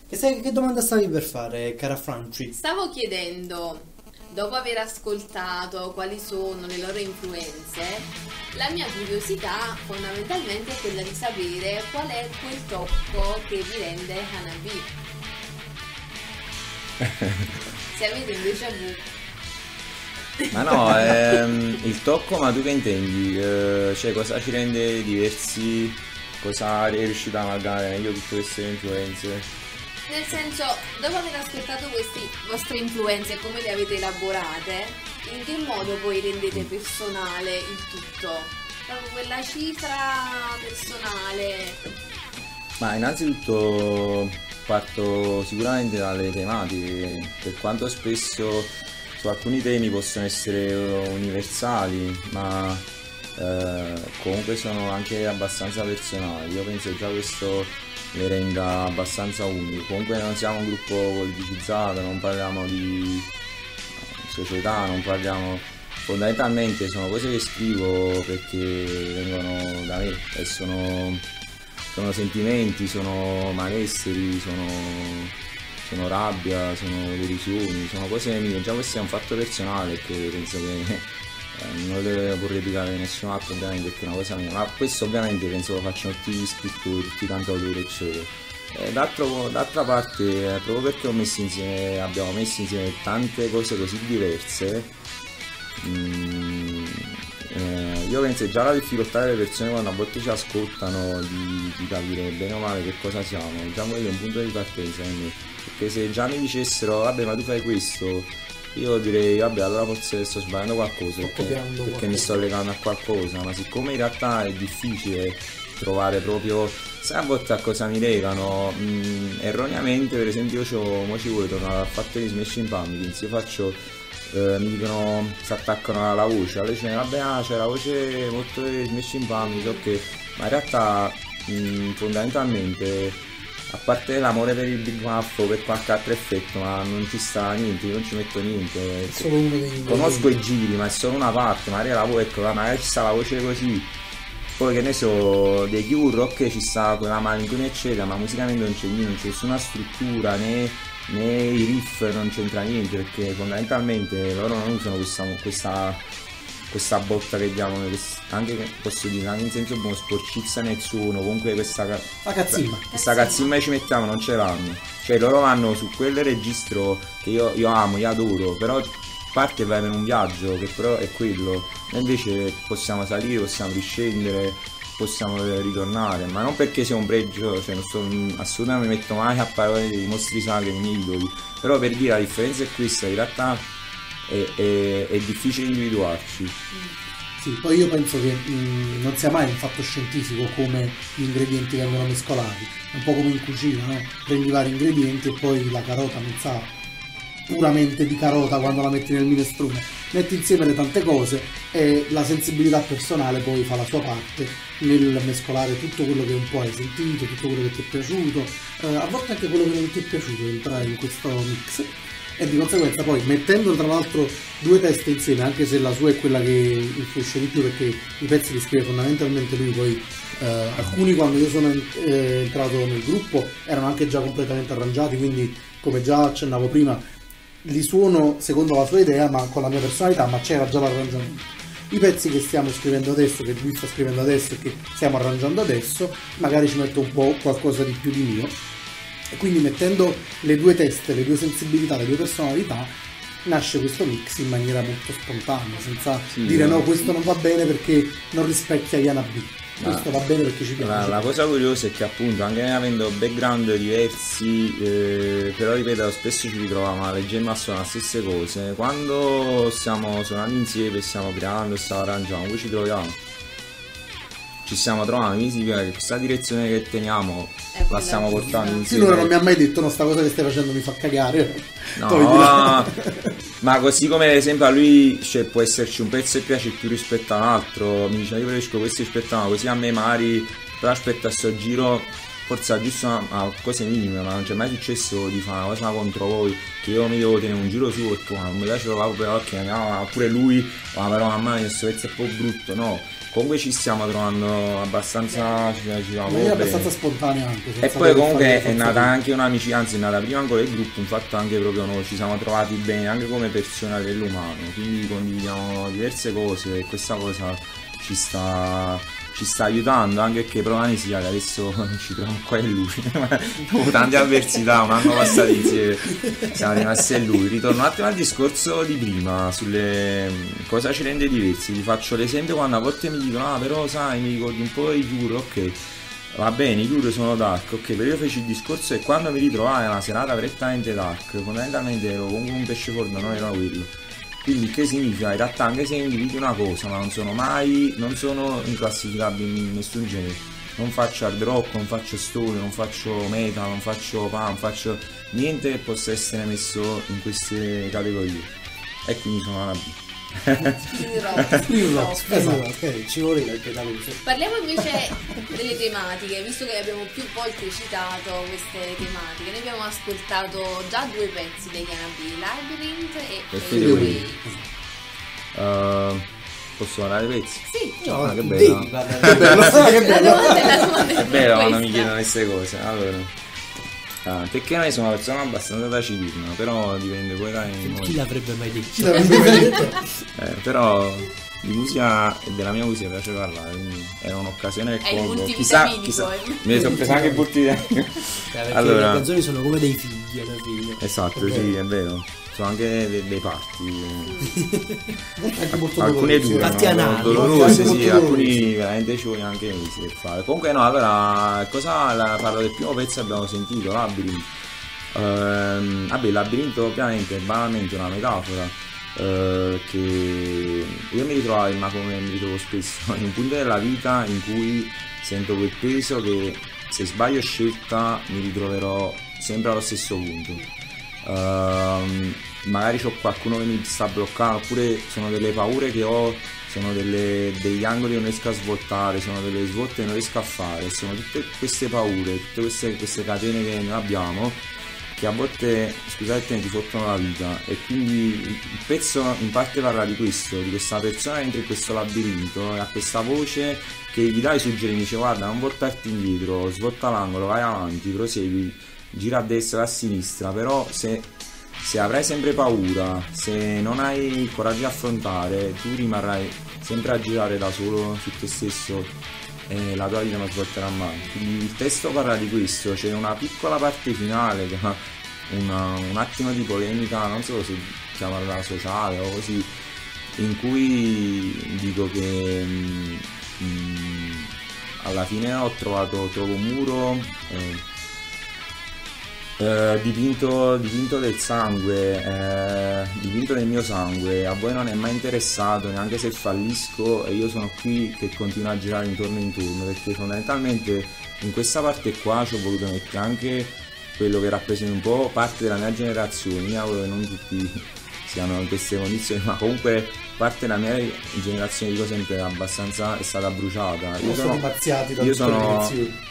Che domanda stavi per fare, cara Franci? Stavo chiedendo, dopo aver ascoltato quali sono le loro influenze, la mia curiosità fondamentalmente è quella di sapere qual è quel tocco che vi rende Hanabi. Se avete un déjà vu. Ma no, il tocco, ma tu che intendi? Cioè, cosa ci rende diversi? Cosa è riuscito a amalgamare meglio tutte queste influenze? Nel senso, dopo aver ascoltato queste vostre influenze, come le avete elaborate, in che modo voi rendete personale il tutto? Proprio quella cifra personale. Ma innanzitutto parto sicuramente dalle tematiche, per quanto spesso su alcuni temi possono essere universali, ma comunque sono anche abbastanza personali. Io penso che già questo le renda abbastanza uniche. Comunque non siamo un gruppo politicizzato, non parliamo di società, non parliamo... Fondamentalmente sono cose che scrivo perché vengono da me e sono sentimenti, sono malesseri, sono rabbia, sono delusioni, sono cose mie. Già questo è un fatto personale che penso che non lo vorrei dire nessun altro, ovviamente, perché è una cosa mia, ma questo ovviamente penso lo facciano tutti gli scrittori, tutti i cantautori eccetera. D'altra parte, proprio perché abbiamo messo insieme tante cose così diverse, io penso che già la difficoltà delle persone quando a volte ci ascoltano di capire bene o male che cosa siamo, già quello è un punto di partenza per me. Perché se già mi dicessero vabbè ma tu fai questo, io direi vabbè allora forse sto sbagliando qualcosa, perché mi sto legando a qualcosa, ma siccome in realtà è difficile trovare proprio, sai a volte a cosa mi legano, erroneamente. Per esempio io ci vuole tornare al fatto di Smashing Pumpkins, io faccio, mi dicono, si attaccano alla voce, allora dicono vabbè c'è la voce molto di Smashing Pumpkins, ok, ma in realtà fondamentalmente, a parte l'amore per il Big Muff, per qualche altro effetto, ma non ci sta niente, io non ci metto niente. Conosco i giri, ma è solo una parte, magari la voce, ecco, magari ci sta la voce così. Poi che ne so, dei Tour, ok, ci sta quella malinconia eccetera, ma musicalmente non c'è niente, non c'è nessuna struttura, né i riff, non c'entra niente, perché fondamentalmente loro non usano questa botta che diamo, anche posso dire anche in senso buono, sporcizia nessuno, comunque questa cazzimma ci mettiamo, non ce l'hanno, cioè loro vanno su quel registro che io amo, io adoro, però parte va in un viaggio che però è quello, noi invece possiamo salire, possiamo riscendere, possiamo ritornare, ma non perché sia un pregio, cioè non sto, assolutamente non mi metto mai a parlare dei mostri sacri, dei miei idoli, però per dire la differenza è questa, in realtà è difficile individuarci. Sì, poi io penso che non sia mai un fatto scientifico come gli ingredienti che vengono mescolati, un po' come in cucina, no? Prendi vari ingredienti e poi la carota non sa puramente di carota quando la metti nel minestrone, metti insieme le tante cose e la sensibilità personale poi fa la sua parte nel mescolare tutto quello che un po' hai sentito, tutto quello che ti è piaciuto, a volte anche quello che non ti è piaciuto entrare in questo mix. E di conseguenza poi, mettendo tra l'altro due teste insieme, anche se la sua è quella che influisce di più perché i pezzi li scrive fondamentalmente lui, poi alcuni quando io sono entrato nel gruppo erano anche già completamente arrangiati, quindi come già accennavo prima li suono secondo la sua idea ma con la mia personalità, ma c'era già l'arrangiamento. I pezzi che stiamo scrivendo adesso, che lui sta scrivendo adesso e che stiamo arrangiando adesso, magari ci metto un po' qualcosa di più di mio. E quindi mettendo le due teste, le due sensibilità, le due personalità, nasce questo mix in maniera molto spontanea, senza dire no, questo non va bene perché non rispecchia gli Hanabi, questo va bene perché ci piace. La cosa curiosa è che appunto, anche avendo background diversi, però ripeto, spesso ci ritroviamo a leggere suonare le stesse cose, quando stiamo suonando insieme, stiamo creando, stiamo arrangiando, poi ci stiamo trovando, quindi significa che questa direzione che teniamo la stiamo portando insieme. Sì, non mi ha mai detto no, sta cosa che stai facendo mi fa cagare, no. Ma così come ad esempio a lui, cioè, può esserci un pezzo che piace più rispetto a un altro, mi dice io preferisco questo rispetto a uno, così a me magari però aspetta sto giro forse la giusta, ma cose minime, ma non c'è mai successo di fare una cosa contro voi, che io mi devo tenere un giro su perché non mi piace proprio però che no, pure lui, ma però mamma mia questo pezzo è un po' brutto, no. Comunque ci stiamo trovando abbastanza, abbastanza spontanea anche. E poi comunque è nata anche un'amicizia, anzi è nata prima ancora il gruppo, infatti anche proprio noi ci siamo trovati bene anche come persone dell'umano, quindi condividiamo diverse cose e questa cosa ci sta aiutando, anche perché provani sia che adesso ci troviamo qua e lui dopo tante avversità ma hanno passato insieme, siamo rimasti e lui. Ritorno un attimo al discorso di prima sulle cosa ci rende diversi, vi faccio l'esempio quando a volte mi dicono ah però sai mi ricordi un po' di Tour, ok va bene i Tour sono dark, ok però io feci il discorso e quando mi ritrovai una serata prettamente dark fondamentalmente ero comunque un pesce fuori, non era quello. Quindi che significa? In realtà anche se individui una cosa ma non sono inclassificabili in nessun genere, non faccio hard rock, non faccio storia, non faccio metal, non faccio punk, non faccio niente che possa essere messo in queste categorie e quindi sono una B. Spleen Rock, ci voleva il pedale. Parliamo invece delle tematiche, visto che abbiamo più volte citato queste tematiche. Noi abbiamo ascoltato già due pezzi degli Hanabi, Labyrinth e Fade Away. Posso parlare dei pezzi? Sì, no, che bello. È bello, non mi chiedono queste cose. Allora, perché noi sono una persona abbastanza taciturna, però dipende poi da chi l'avrebbe mai detto, però di musica e della mia musica piace parlare, quindi era un'occasione del colpo, chissà mi sono preso anche i multivitaminico. Allora, le canzoni sono come dei figli alla fine, esatto, è sì, è vero, sono anche dei parti alcune durano, dolorose, sì, alcuni veramente ci vogliono anche mesi per fare. Comunque no, allora parlo del primo pezzo, abbiamo sentito Labyrinth. Vabbè, il labirinto ovviamente è banalmente una metafora che io mi ritrovavo, ma come mi ritrovo spesso, in un punto della vita in cui sento quel peso che se sbaglio scelta mi ritroverò sempre allo stesso punto. Magari c'ho qualcuno che mi sta bloccando, oppure sono delle paure che ho, sono degli angoli che non riesco a svoltare, sono delle svolte che non riesco a fare, sono tutte queste paure, tutte queste catene che noi abbiamo, che a volte, scusate, ti fottono la vita. E quindi il pezzo in parte parla di questo, di questa persona che entra in questo labirinto e ha questa voce che gli dà i suggerimenti, dice guarda non voltarti indietro, svolta l'angolo, vai avanti, prosegui, gira a destra e a sinistra, però se avrai sempre paura, se non hai il coraggio di affrontare, tu rimarrai sempre a girare da solo su te stesso e la tua vita non ti porterà mai. Quindi il testo parla di questo, c'è una piccola parte finale che ha un attimo di polemica, non so se chiamarla sociale o così, in cui dico che alla fine trovo un muro dipinto del sangue, dipinto del mio sangue, a voi non è mai interessato neanche se fallisco e io sono qui che continuo a girare intorno, perché fondamentalmente in questa parte qua ci ho voluto mettere anche quello che rappresenta un po' parte della mia generazione. Io auguro che non tutti siano in queste condizioni, ma comunque parte della mia generazione di cose è stata bruciata. Io sono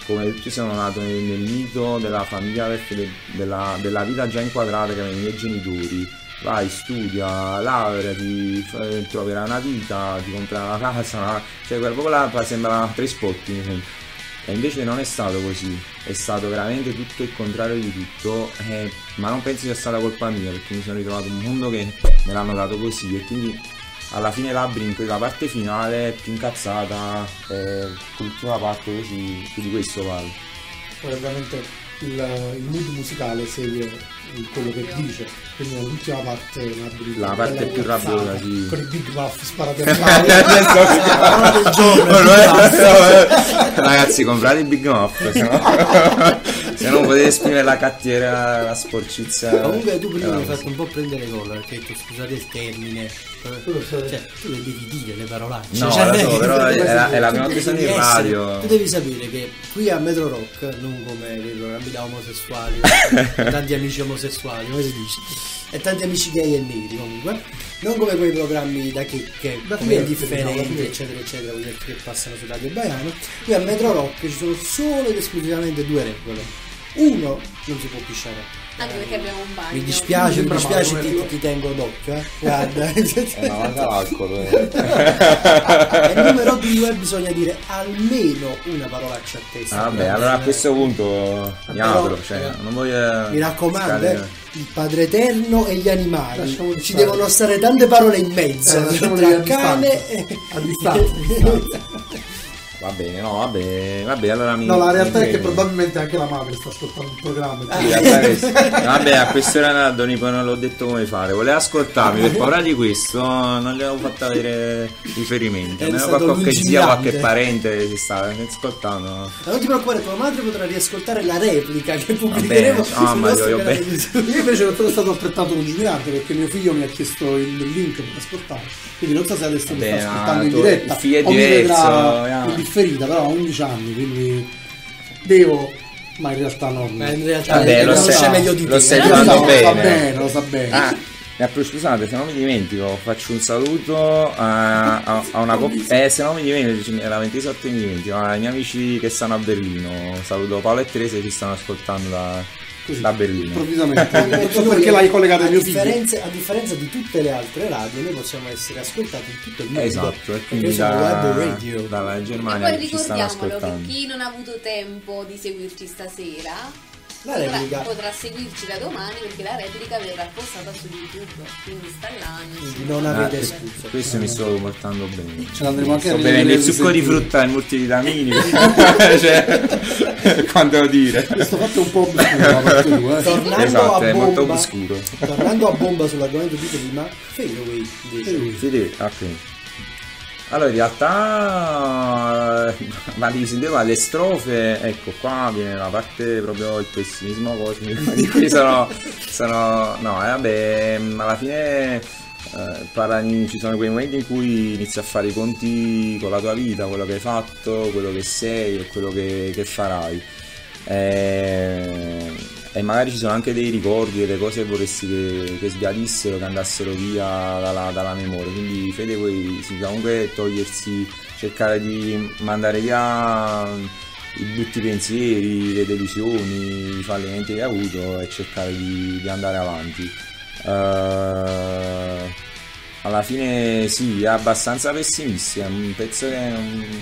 come tutti, sono nato nel mito della famiglia, della vita già inquadrata che avevano i miei genitori. Vai, studia, laureati, troverai una vita, ti compra una casa, cioè quella popolare sembra tre spotti. E invece non è stato così, è stato veramente tutto il contrario di tutto, ma non penso sia stata colpa mia, perché mi sono ritrovato un mondo che me l'hanno dato così. E quindi alla fine Labyrinth, la parte finale più incazzata, l'ultima parte così, più di questo parlo. Poi ovviamente il mood musicale segue quello che dice, quindi l'ultima parte Labyrinth, la parte più rabbiosa, sì, con i Big Muff sparati a mano. Ragazzi, comprate i Big Muff, se no potete esprimere la cattiera, la sporcizia. Comunque tu prima mi hai fatto un po' prendere gol, perché hai detto scusate il termine, cioè tu le devi dire le parolacce, no, cioè, so, però è la prima volta in radio. Tu devi sapere che qui a MetroRock, non come i programmi da omosessuali tanti amici omosessuali, come si dice, e tanti amici gay e neri, comunque non come quei programmi da chicche, come Indifferenti, eccetera eccetera, che passano su Radio Baiano. Qui a MetroRock ci sono solo ed esclusivamente due regole: uno, non si può pisciare. Anche perché abbiamo un bagno. Mi dispiace, ti tengo d'occhio, guarda. E numero due, bisogna dire almeno una parolaccia a testa. Vabbè, allora a questo punto mi auguro, cioè, non voglio. Mi raccomando, il Padre Eterno e gli animali. Ci devono stare tante parole in mezzo, tra cane e distanza. Va bene, no, vabbè, allora mi... No, la realtà è che probabilmente anche la madre sta ascoltando il programma. Vabbè, a quest'ora Nado non l'ho detto come fare, voleva ascoltarmi, per paura di questo non gli avevo fatto avere riferimenti. Almeno qualche zia, qualche parente si sta ascoltando. Ma non ti preoccupare, tua madre potrà riascoltare la replica che pubblicheremo. No, ma io invece non sono stato affrettato con Gigante, perché mio figlio mi ha chiesto il link per ascoltare. Quindi non so se adesso mi sta ascoltando in diretta. Il figlio è diverso. Ferita, però ha 11 anni, quindi devo, ma in realtà no, in realtà vabbè, lo conosce meglio di te, lo stai trovando bene. Lo sa bene. Scusate, se non mi dimentico faccio un saluto a una coppia, se non mi dimentico, la 28 mi dimentico, ai miei amici che stanno a Berlino, saluto Paolo e Teresa che ci stanno ascoltando da Berlino improvvisamente. Perché l'hai collegato al mio figlio. A differenza di tutte le altre radio, noi possiamo essere ascoltati in tutto il mondo. Esatto, e quindi dalla Germania ci stanno ascoltando. Poi ricordiamolo, per chi non ha avuto tempo di seguirci stasera, potrà seguirci da domani, perché la replica verrà postata su YouTube, quindi installandoci. Non avete scusa. Questo mi sto portando bene. Ce l'andremo anche a vedere. Il succo di frutta e multivitamini. Cioè, quando devo dire. Questo fatto è un po' obscuro. Esatto, è molto obscuro. Tornando a bomba sull'argomento di prima, Fade Away. Allora in realtà ma si deve alle strofe, ecco qua viene la parte proprio il pessimismo cosmico di cui sono no, vabbè, alla fine ci sono quei momenti in cui inizi a fare i conti con la tua vita, quello che hai fatto, quello che sei e quello che farai, e magari ci sono anche dei ricordi, delle cose che vorresti che sbiadissero, che andassero via dalla memoria. Quindi Fade Away significa comunque togliersi, cercare di mandare via i brutti pensieri, le delusioni, i fallimenti che hai avuto e cercare di andare avanti. Alla fine sì, è abbastanza pessimista, un pezzo che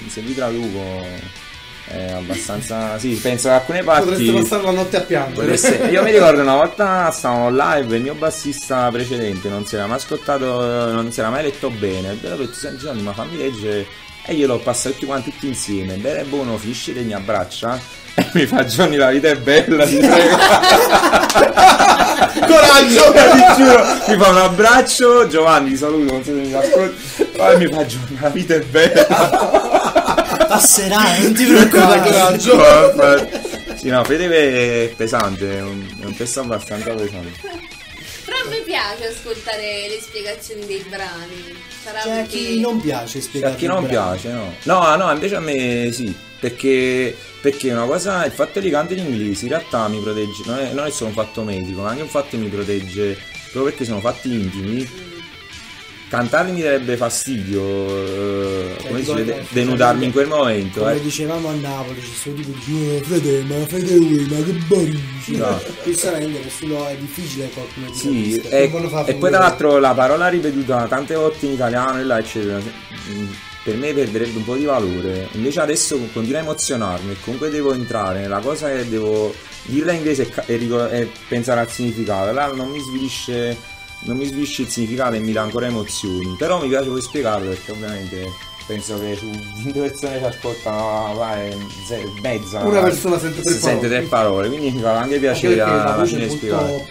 se vi traduco è abbastanza, sì, penso che alcune parti potreste passare la notte a piangere. Io mi ricordo una volta stavamo live, il mio bassista precedente non si era mai ascoltato, non si era mai letto bene, però per tutti i giorni, ma fammi leggere, e io l'ho passato tutti insieme, bene e buono, fisci e mi abbraccia e mi fa Gianni la vita è bella, ti prego. Coraggio, ti giuro, mi fa un abbraccio Giovanni, ti saluto, non so se mi ascolti, poi mi fa Gianni la vita è bella. Passerà, non ti preoccupare, coraggio. Sì, no, Fede è pesante, è un pezzo abbastanza pesante. Però a me piace ascoltare le spiegazioni dei brani. Sarà cioè, perché... chi non piace spiegare. Cioè, chi non piace, no. No, invece a me sì, perché una cosa, il fatto che canto in inglese in realtà mi protegge, non è solo un fatto medico, ma anche un fatto che mi protegge, proprio perché sono fatti intimi. Cantarli mi darebbe fastidio, come dice, denudarmi in quel momento. Come dicevamo a Napoli, ci sono tipo di Fede Away, ma che barino. Giustamente, nessuno è difficile qualcuno di sì, e poi tra l'altro la parola ripetuta tante volte in italiano e là eccetera, per me perderebbe un po' di valore. Invece adesso continua a emozionarmi e comunque devo entrare nella cosa che devo dirla in inglese e pensare al significato. Là non mi svisce il significato e mi dà ancora emozioni, però mi piace poi spiegarlo, perché ovviamente penso che su 20 persone ci ascoltano mezza una persona sente tre parole, quindi mi fa anche piacere alla fine spiegarlo.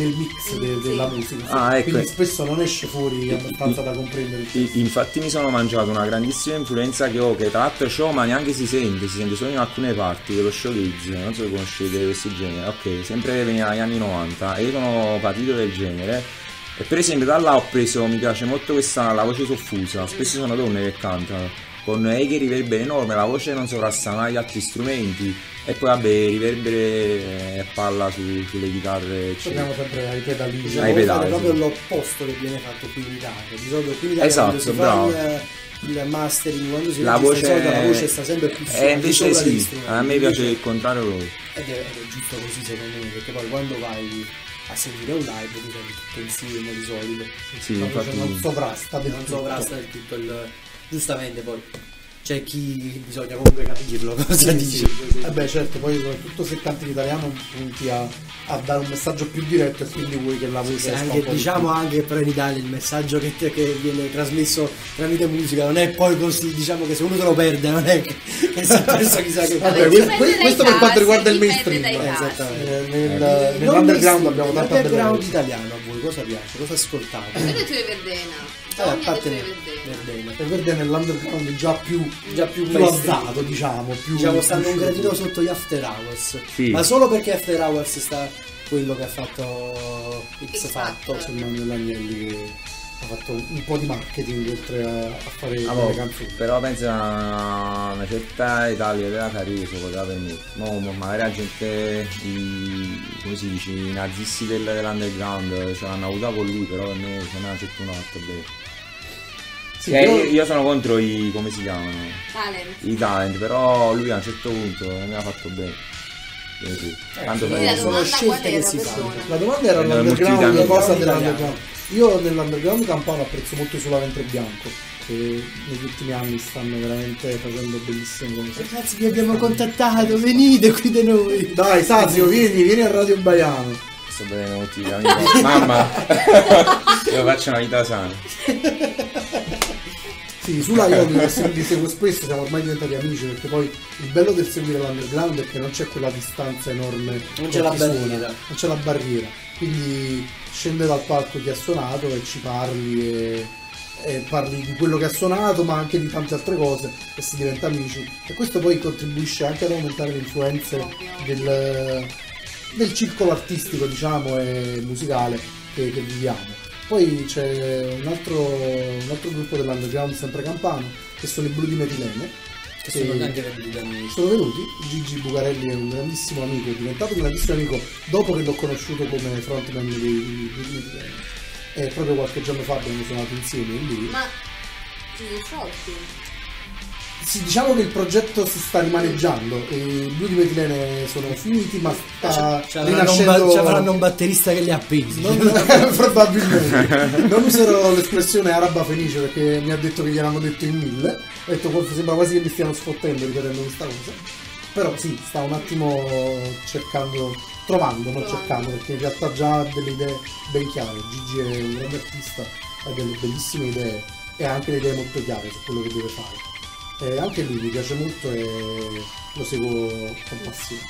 nel mix della musica, quindi spesso non esce fuori abbastanza da comprendere. Infatti mi sono mangiato una grandissima influenza che ho, che tra l'altro show ma neanche si sente solo in alcune parti dello Shoegaze, non so se conoscete questo genere, ok, sempre negli anni 90, e io sono patito del genere. E per esempio da là ho preso, mi piace molto questa, la voce soffusa, spesso sono donne che cantano, con che riverberi enorme, la voce non sovrasta mai gli altri strumenti, e poi vabbè riverberi e palla sulle chitarre, torniamo sempre ai pedali, è proprio l'opposto che viene fatto qui in Italia, di solito qui in Italia esatto, bravo, il mastering quando si la voce sta sempre più forte, e invece sì, a me piace il contrario proprio, ed è giusto così secondo me, perché poi quando vai a sentire un live di tutto insieme di solito non sovrasta, del tutto il... Giustamente poi c'è chi bisogna comunque capirlo cosa dice. Vabbè certo, poi soprattutto se canti in italiano punti a dare un messaggio più diretto, e quindi vuoi che la voce anche, diciamo anche però in Italia il messaggio che viene trasmesso tramite musica non è poi così, diciamo che se uno se lo perde non è che si è perso chissà che vabbè, questo per quanto riguarda il mainstream, nell'underground abbiamo tanto underground italiano. A voi cosa piace? Cosa ascoltate? Vedete tu le Verdena? A parte Verdena, per Verdena l'underground già più avanzato, diciamo stanno un gradino sotto gli After Hours, ma solo perché After Hours sta quello che ha fatto X Factor, se non l'agnelli, che ha fatto un po' di marketing oltre a fare le canzoni. Però pensa a una certa Italia della carriera, per me magari la gente, come si dice, i nazisti dell'underground ce l'hanno avuta con lui, però per me ce n'è certo un altro. Sì, io sono contro i, come si chiamano? Talent. I talent, però lui a un certo punto mi ha fatto bene. Tanto sono scelte che si fanno. La domanda era l'underground, cosa dell'underground. Io nell'underground campano apprezzo molto solamente Bianco, che negli ultimi anni stanno veramente facendo bellissime cose. Ragazzi, vi abbiamo contattato, venite qui da noi. Dai, Sazio, vieni a Radio Baiano. Sto bene, mamma, io faccio una vita sana. Sì, sulla li seguo spesso, siamo ormai diventati amici, perché poi il bello del seguire l'underground è che non c'è quella distanza enorme, non c'è la barriera, quindi scende dal palco chi ha suonato e ci parli e parli di quello che ha suonato ma anche di tante altre cose, e si diventa amici, e questo poi contribuisce anche ad aumentare le influenze del circolo artistico, diciamo, e musicale che viviamo. Poi c'è un altro gruppo dell'underground sempre campano, che sono i Blue di Merilene, sono venuti. Gigi Bucarelli è un grandissimo amico, è diventato un grandissimo amico dopo che l'ho conosciuto come frontman dei Blue di Merilene, e proprio qualche giorno fa abbiamo suonato insieme in lui. Ma ci sono sciolti? Sì, diciamo che il progetto si sta rimaneggiando, i Blue di Merilene sono finiti, ma sta rinascendo... Ci avranno un batterista che li ha appesi. Probabilmente. Non userò l'espressione araba felice, perché mi ha detto che gliel'hanno detto in 1000. Ho detto, sembra quasi che mi stiano sfottendo ricadendo questa cosa. Però sì, sta un attimo trovando, perché in realtà già ha delle idee ben chiare. Gigi è un grande artista, ha delle bellissime idee, e ha anche le idee molto chiare su quello che deve fare. Anche lui mi piace molto e lo seguo con passione.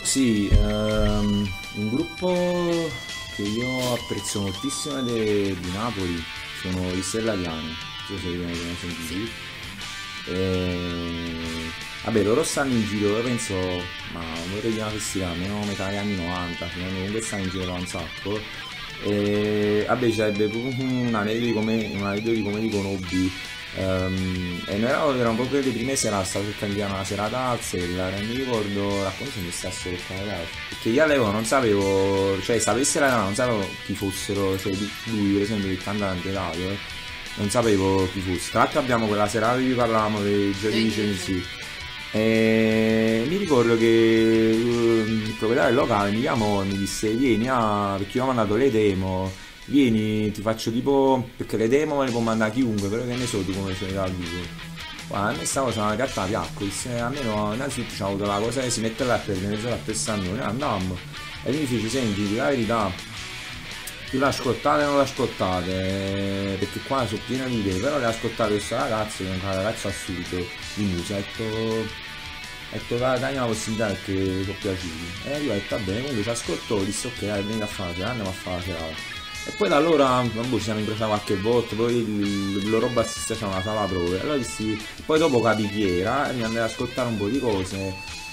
Sì, un gruppo che io apprezzo moltissimo di Napoli sono i Sellariani, non so se li abbiamo sentiti. Vabbè, loro stanno in giro, io penso, ma vorrei dire una festività, almeno metà degli anni 90, comunque stanno in giro da un sacco. Vabbè, c'è un aneddoto di come li conobbi, e noi eravamo proprio le prime serate, stavo cercando una serata al Cellare, mi ricordo, racconto di Saszio, perché io all'epoca non sapevo, cioè sapesse la non sapevo chi fossero, cioè lui per esempio il cantante Lado, non sapevo chi fosse. Tra l'altro abbiamo quella serata di cui parlavamo dei Geodivision, e mi ricordo che il proprietario del locale mi chiamò e mi disse vieni perché io ho mandato le demo, vieni ti faccio tipo, perché le demo me le può mandare chiunque, però che ne so tu come ce le dà il viso. A me stavo suonando la carta piacco, disse a me no, innanzitutto c'è avuto la cosa che si mette là per mezz'ora a pressando, noi andammo e lui mi fece senti la verità, più l'ascoltate non l'ascoltate, perché qua sono pieno di idee, però le ascoltate questo ragazzo che è un ragazzo assurdo di musica, e trovare una possibilità che può piacergli, e lui ha detto va bene, comunque ci ascoltò, disse ok venga a fare una andiamo a fare una serata. E poi da allora boh, ci siamo incrociati qualche volta, poi loro bassista c'era una sala prove, allora dissi, poi dopo capì chi era e mi andai ad ascoltare un po' di cose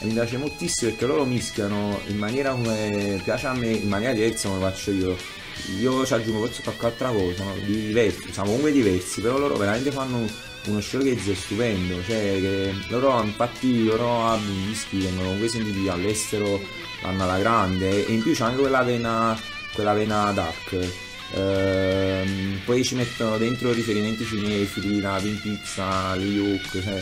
e mi piace moltissimo perché loro mischiano in maniera come piace a me, in maniera diversa come faccio io ci aggiungo forse qualche altra cosa, no? Diversi, siamo comunque diversi, però loro veramente fanno uno showcase stupendo, cioè che loro infatti loro hanno dischi che vengono comunque sentiti all'estero, vanno alla grande, e in più c'è anche quella vena dark, poi ci mettono dentro riferimenti cinefili da Twin Peaks a Liu, cioè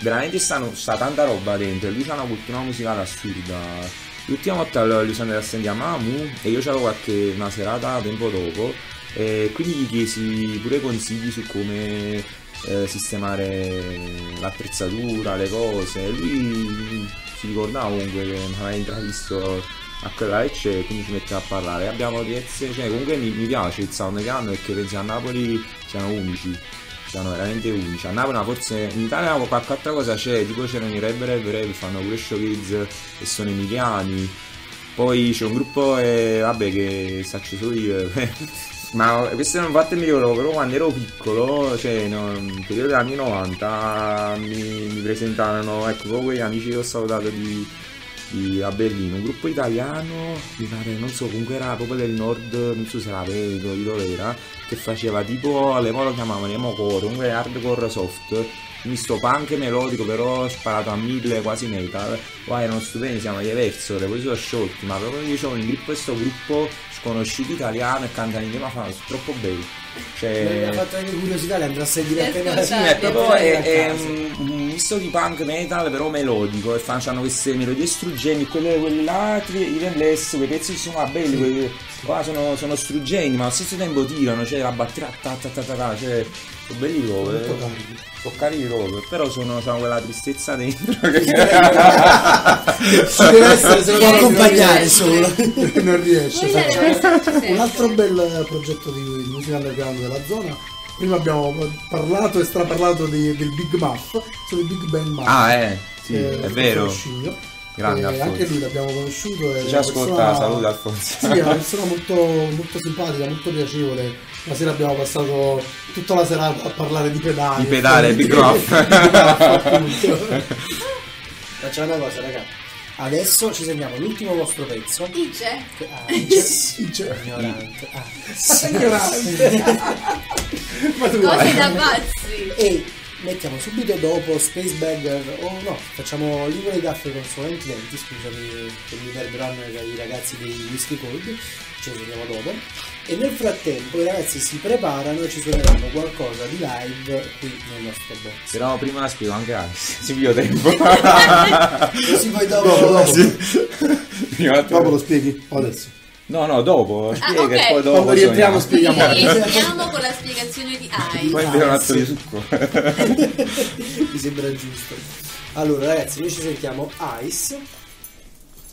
veramente sta tanta roba dentro, lui c'ha una cultura musicale assurda. L'ultima volta lui sono andato a sentire Mamu e io c'avevo una serata tempo dopo e quindi gli chiesi pure consigli su come sistemare l'attrezzatura, le cose, lui si ricordava comunque che non aveva intravisto a quella lecce, quindi ci mettiamo a parlare. Abbiamo diverse, cioè comunque mi piace il sound che hanno, perché penso a Napoli c'erano 11, c'erano veramente 11, a Napoli forse in Italia qualche altra cosa c'è, tipo c'erano i Reb Reb, fanno pure Show Kids e sono emiliani, poi c'è un gruppo vabbè che saccio solo io ma questo non fatto mi ricordo, però quando ero piccolo, cioè nel periodo degli anni 90 mi presentarono, ecco, proprio quegli amici che ho salutato a Berlino, un gruppo italiano, mi pare, non so, comunque era proprio del nord, non so se era Veneto, di dove era, che faceva tipo, all'epoca lo chiamavano emocore, comunque hardcore soft, misto punk e melodico, però sparato a mille, quasi metal, qua erano stupendi, si chiama Eversore, poi sono sciolti, ma proprio dicevo in gruppo questo gruppo sconosciuto italiano e cantano insieme, ma troppo bello. Cioè, mi ha fatto anche curiosità, le andrò a sentire appena sì, è proprio è un misto di punk metal però melodico, e fanno queste melodie struggenti, quelli là ti riflessi, quei pezzi sono belli, quelli qua sono struggenti ma allo stesso tempo tirano, cioè la batteria ta, cioè sono belli cover, sono carini cover, però c'hanno quella tristezza dentro che ci deve essere, se lo può accompagnare solo, non riesce. Un altro bel progetto di musica underground della zona, prima abbiamo parlato e straparlato del Big Muff, sono i Big Band Muff. Sì, è vero. Grande Alfonso. Anche lui l'abbiamo conosciuto. Ci ascolta, saluta Alfonso. Sì, è una persona molto, molto simpatica, molto piacevole. La sera abbiamo passato tutta la serata a parlare di pedali. Di pedale, Big Muff. Facciamo una cosa, ragazzi. Adesso ci sentiamo l'ultimo vostro pezzo. Dice ignorante. Ma tu cose da pazzi. E mettiamo subito dopo Spacebagger, o no, facciamo libro di gaffe con suoni clienti, scusami che mi perderanno i ragazzi dei Whisky Cold, ci vediamo dopo. E nel frattempo i ragazzi si preparano e ci suoneranno qualcosa di live qui nel nostro box. Però prima spiego anche Ice, si piglia tempo. Così poi dopo. Sì. Dopo lo spieghi o adesso? No, dopo, spiega okay. E poi dopo. Quando rientriamo spieghiamo. Rientriamo con la spiegazione di Ice. Poi abbiamo un atto di succo. Mi sembra giusto. Allora ragazzi, noi ci sentiamo Ice.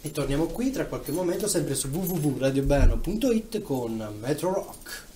E torniamo qui tra qualche momento, sempre su www.radiobaiano.it con MetroRock.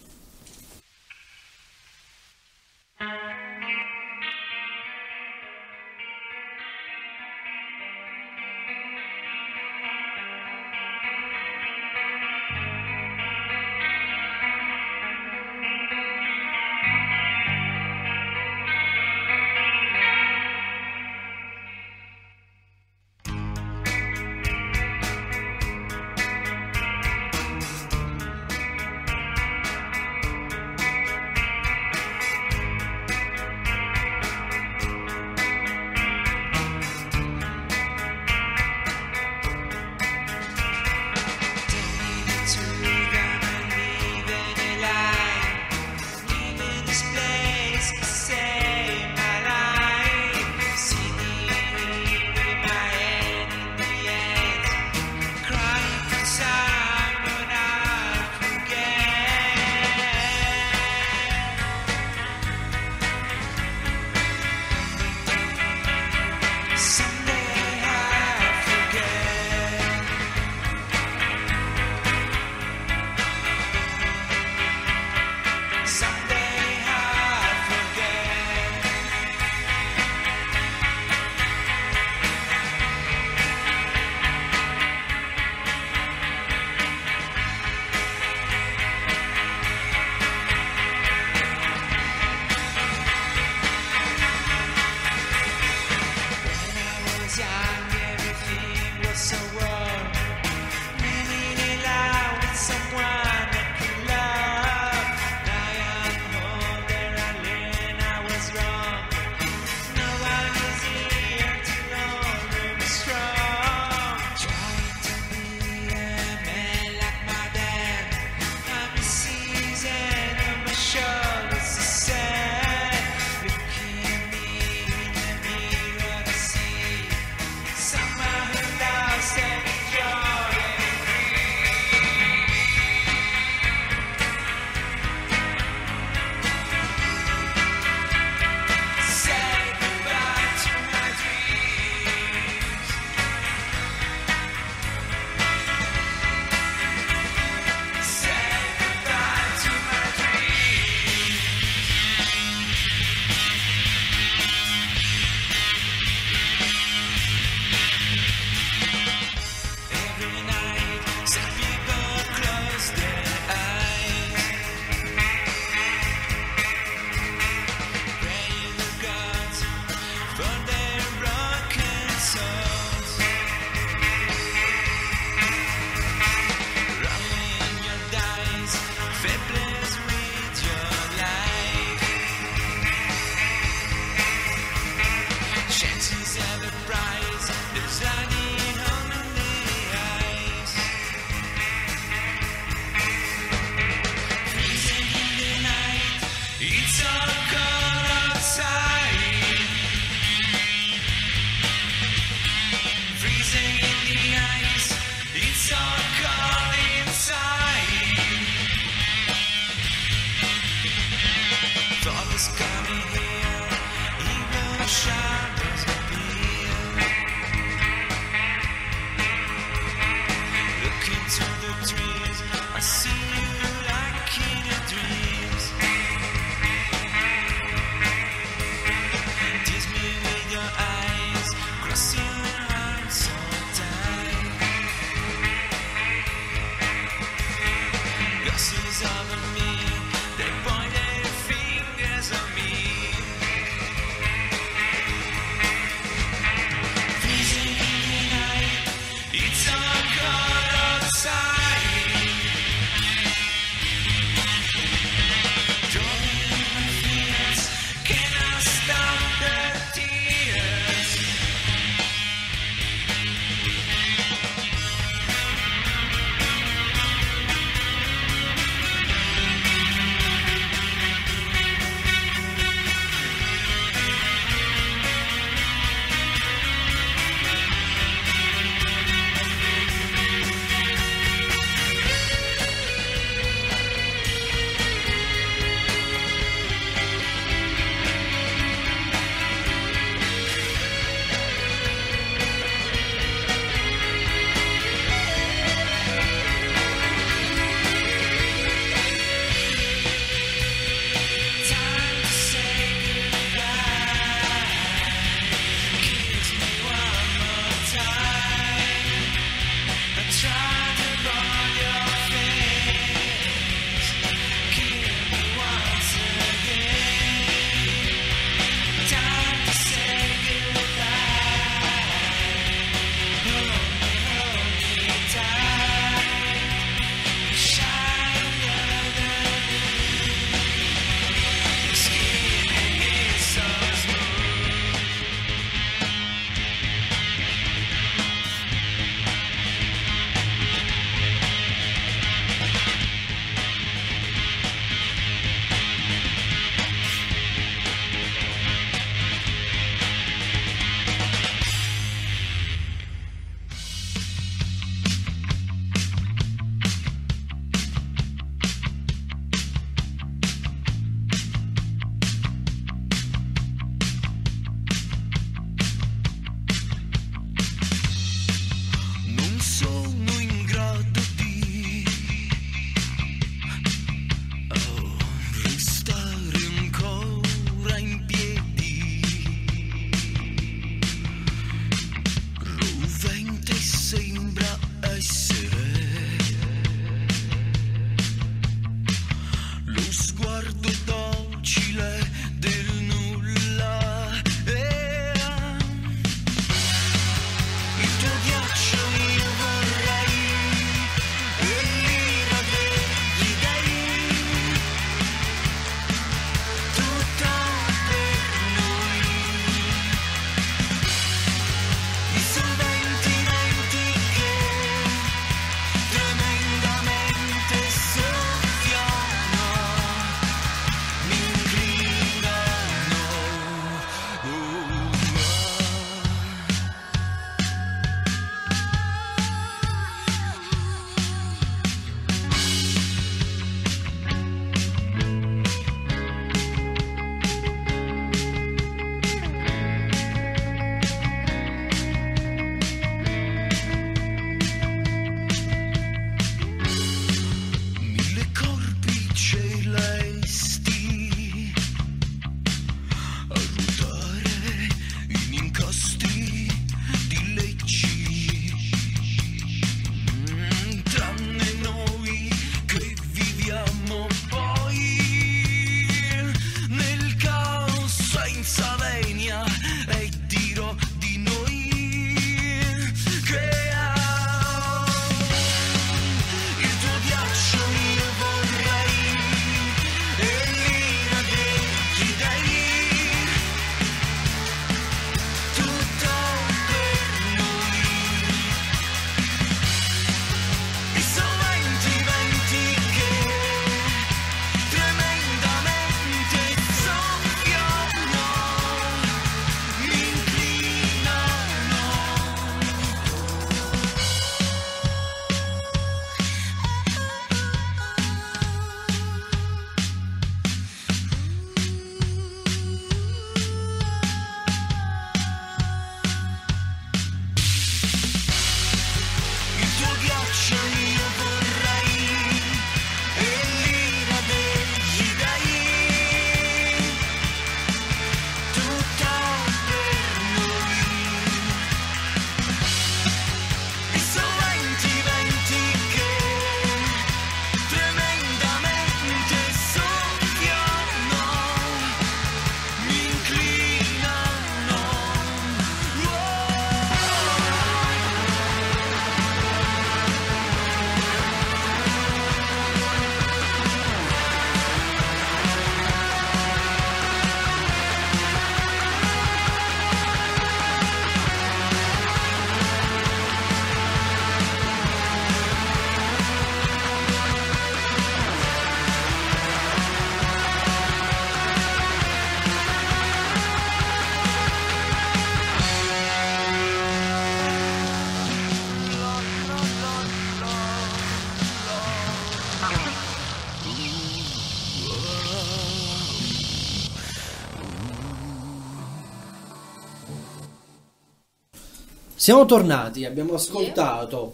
Siamo tornati, abbiamo ascoltato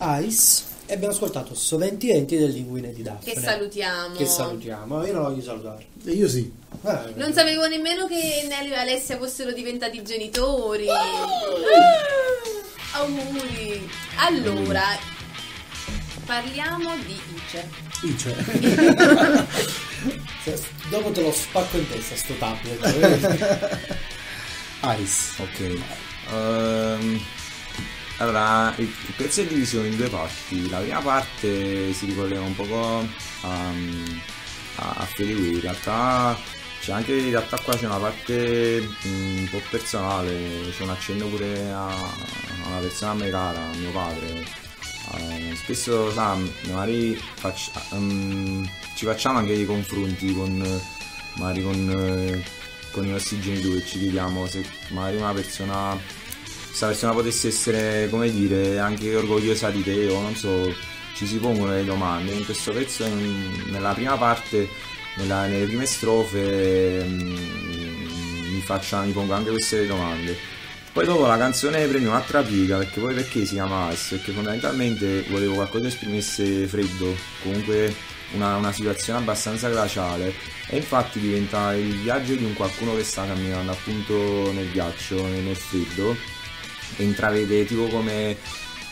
Ice e abbiamo ascoltato Soventi Enti del Linguine di Daphne. Che salutiamo. Che salutiamo, io non voglio salutare. E io sì. Non sapevo nemmeno che Nelly e Alessia fossero diventati genitori. Auguri. Allora, parliamo di Ice. Cioè, dopo te lo spacco in testa sto tablet. Ice, ok. Allora, il pezzo è diviso in due parti. La prima parte si ricollega un poco a Fade Away. In realtà c'è anche, in realtà qua c'è una parte un po' personale, c'è un accenno pure a una persona a me cara, a mio padre. Spesso magari ci facciamo anche dei confronti con i nostri genitori, ci chiediamo se magari questa persona potesse essere, come dire, anche orgogliosa di te, o non so, ci si pongono le domande. In questo pezzo, nella prima parte, nelle prime strofe, mi pongo anche queste domande. Poi dopo la canzone prende un'altra piega, perché si chiama Ice? Perché fondamentalmente volevo qualcosa che esprimesse freddo, comunque una situazione abbastanza glaciale, e infatti diventa il viaggio di un qualcuno che sta camminando appunto nel ghiaccio, nel freddo, e intravede tipo come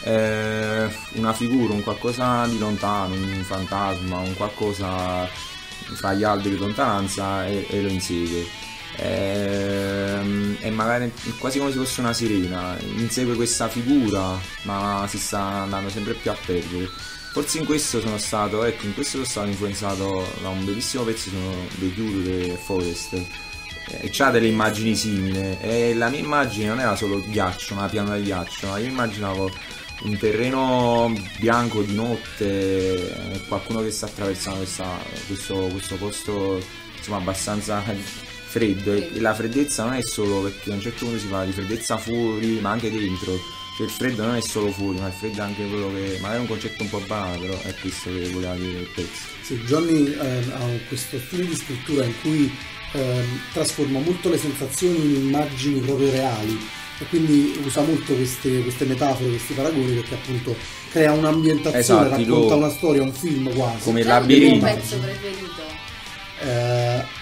una figura, un qualcosa di lontano, un fantasma, un qualcosa fra gli alberi di lontananza, e lo insegue. E magari quasi come se fosse una sirena, insegue questa figura, ma si sta andando sempre più a perdere. Forse in questo sono stato, influenzato da un bellissimo pezzo dei Tour e Forest, e c'ha delle immagini simili, e la mia immagine non era solo ghiaccio, una piana di ghiaccio, ma io immaginavo un terreno bianco di notte, qualcuno che sta attraversando questo posto, insomma, abbastanza freddo. E la freddezza non è solo, perché a un certo punto si parla di freddezza fuori ma anche dentro, cioè il freddo non è solo fuori, ma il freddo è anche quello che magari è un concetto un po' banale, però è questo che voleva dire il pezzo. Sì, Johnny ha questo stile di scrittura in cui trasforma molto le sensazioni in immagini proprio reali, e quindi usa molto queste metafore, questi paragoni, perché appunto crea un'ambientazione, esatto, racconta una storia, un film quasi. Come il Labyrinth. Il pezzo preferito?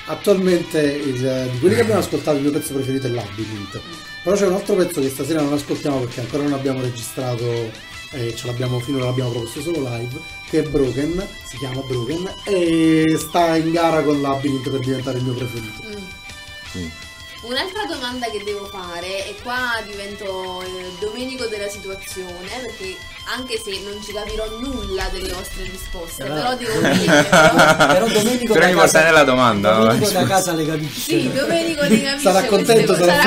Attualmente di quelli che abbiamo ascoltato il mio pezzo preferito è Labyrinth, però c'è un altro pezzo che stasera non ascoltiamo perché ancora non abbiamo registrato, finora l'abbiamo proposto solo live, che è Broken, si chiama Broken, e sta in gara con Labyrinth per diventare il mio preferito. Un'altra domanda che devo fare, e qua divento Domenico della situazione, perché anche se non ci capirò nulla delle vostre risposte, però devo dire, però Domenico da casa, nella domanda, Domenico da casa le capisce. Sì, Domenico le capisce. Sarà contento, sarà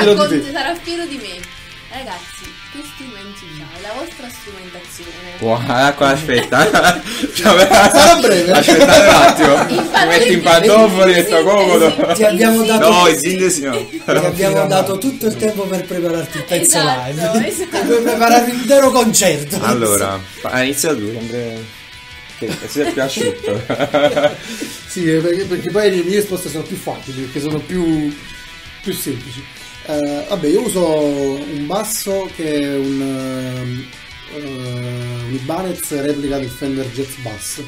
fiero di me. Ragazzi, che strumenti c'ha? La vostra strumentazione. Wow, qua aspetta. Aspettate un attimo. Ti metti in pantofoli e sto comodo. Ti abbiamo dato tutto il tempo per prepararti il pezzo, esatto, live. Esatto. Per preparare l'intero concerto. Allora, inizia tu, se è più asciutto. Sì, perché poi le mie risposte sono più facili, perché sono più semplici. Vabbè, io uso un basso che è un Ibanez replica del Fender Jazz Bass,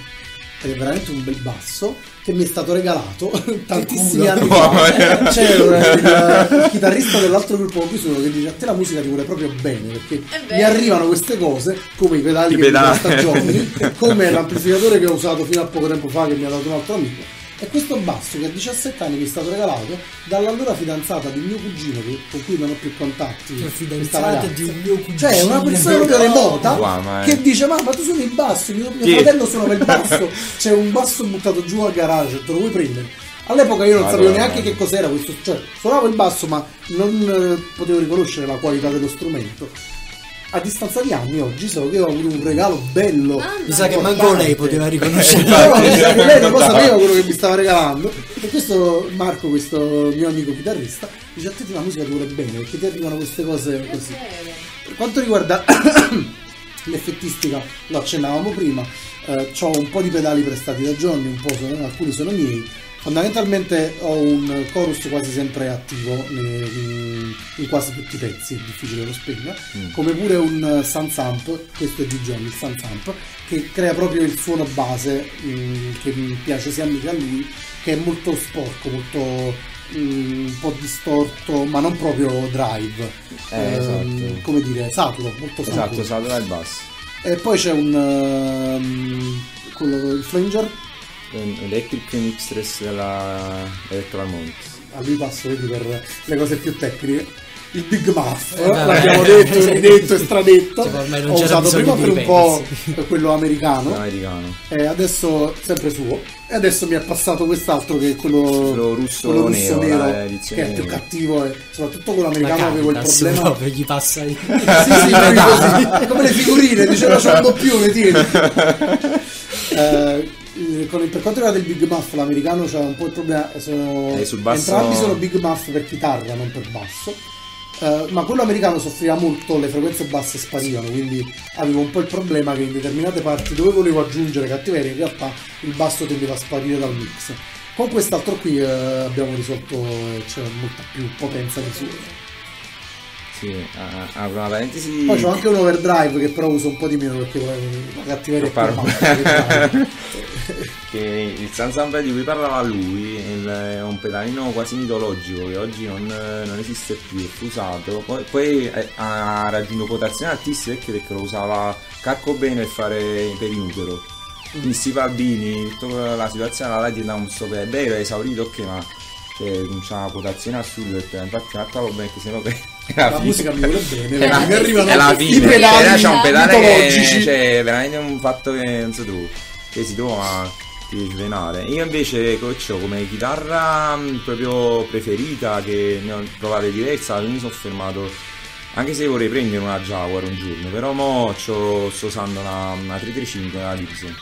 ed è veramente un bel basso che mi è stato regalato tantissimi anni fa. C'è il chitarrista dell'altro gruppo con cui sono, che dice: a te la musica ti vuole proprio bene, perché mi arrivano queste cose come i pedali che mi dà stagioni, come l'amplificatore che ho usato fino a poco tempo fa, che mi ha dato un altro amico. E questo basso, che a 17 anni mi è stato regalato dall'allora fidanzata di mio cugino, con cui non ho più contatti, cioè una persona proprio remota, che dice: mamma, tu suoni il basso, mio fratello suonava il basso, c'è un basso buttato giù al garage, te lo vuoi prendere? All'epoca io non sapevo neanche che cos'era questo, cioè suonavo il basso ma non potevo riconoscere la qualità dello strumento. A distanza di anni oggi so che ho avuto un regalo bello. Mi sa che manco lei poteva riconoscere, lei non lo sapeva quello che mi stava regalando. E questo Marco, questo mio amico chitarrista, dice: a te la musica ti vuole bene, perché ti arrivano queste cose così. Per quanto riguarda l'effettistica, lo accennavamo prima, ho un po' di pedali prestati da Johnny, alcuni sono miei. Fondamentalmente ho un chorus quasi sempre attivo nei in quasi tutti i pezzi, è difficile lo spegnere, come pure un Sun Thump, questo è di John, il Sun Thump, che crea proprio il suono base che mi piace sia a me che a lui, che è molto sporco, molto... un po' distorto, ma non proprio drive, esatto. Come dire, saturo, molto saturo. Esatto, saturo al basso. E poi c'è un quello, il flanger, un Electric Mixtress della Electroamont. A lui passo per le cose più tecniche. Il Big Muff, l'abbiamo detto, ridetto e stradetto, cioè, ho usato prima per un po' quello americano. E adesso sempre suo, e adesso mi è passato quest'altro che è quello russo nero, che è più cattivo, e soprattutto quello americano avevo il problema proprio, gli passa io. Sì, come le figurine, diceva c'ho un doppio, le tieni. Per quanto riguarda il Big Muff, l'americano c'ha un po' il problema, entrambi sono Big Muff per chitarra, non per basso. Ma quello americano soffriva molto, le frequenze basse sparivano, quindi avevo un po' il problema che in determinate parti dove volevo aggiungere cattiveria in realtà il basso tendeva a sparire dal mix. Con quest'altro qui abbiamo risolto, c'è molta più potenza di suono. Sì, una parentesi. Poi c'ho anche un overdrive che però uso un po' di meno perché la cattiveria è più alta. Che il Sansambe di cui parlava lui è un pedalino quasi mitologico che oggi non esiste più, è usato, poi ha raggiunto quotazione artistica perché lo usava Carco Bene per fare per Inutero, quindi sti bambini, tutta la situazione alla Light da un so che è bello, è esaurito, ok, ma non c'è una quotazione assurda perché infatti non attavo bene che sennò che la musica mi vuole bene, è la fine, c'è un pedale che cioè, veramente un fatto che non so tu che si trova. Io invece ho come chitarra proprio preferita, che ne ho provate diversa, quindi sono fermato, anche se vorrei prendere una Jaguar un giorno, però mo sto usando una 335, una Gibson,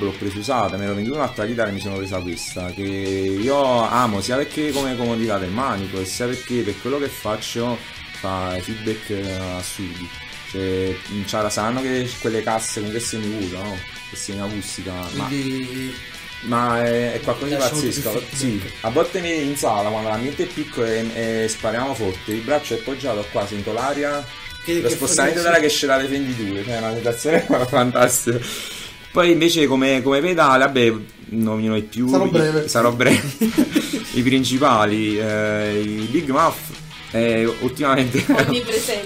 l'ho presa usata, mi ero venduto un'altra chitarra e mi sono presa questa, che io amo sia perché come comodità del manico, sia perché per quello che faccio fa feedback assurdi. Cioè, la sanno che quelle casse con che semiacuta, no? Che semiacustica, quindi... ma è qualcosa di pazzesco. Sì, a volte in sala quando l'ambiente è piccolo e spariamo forte, il braccio è poggiato qua, sento l'aria, lo spostamento della che scela le fenditure, cioè è una sensazione fantastica. Poi invece come pedale, vabbè, non mi è più, sarò breve. I principali, i Big Muff. Ultimamente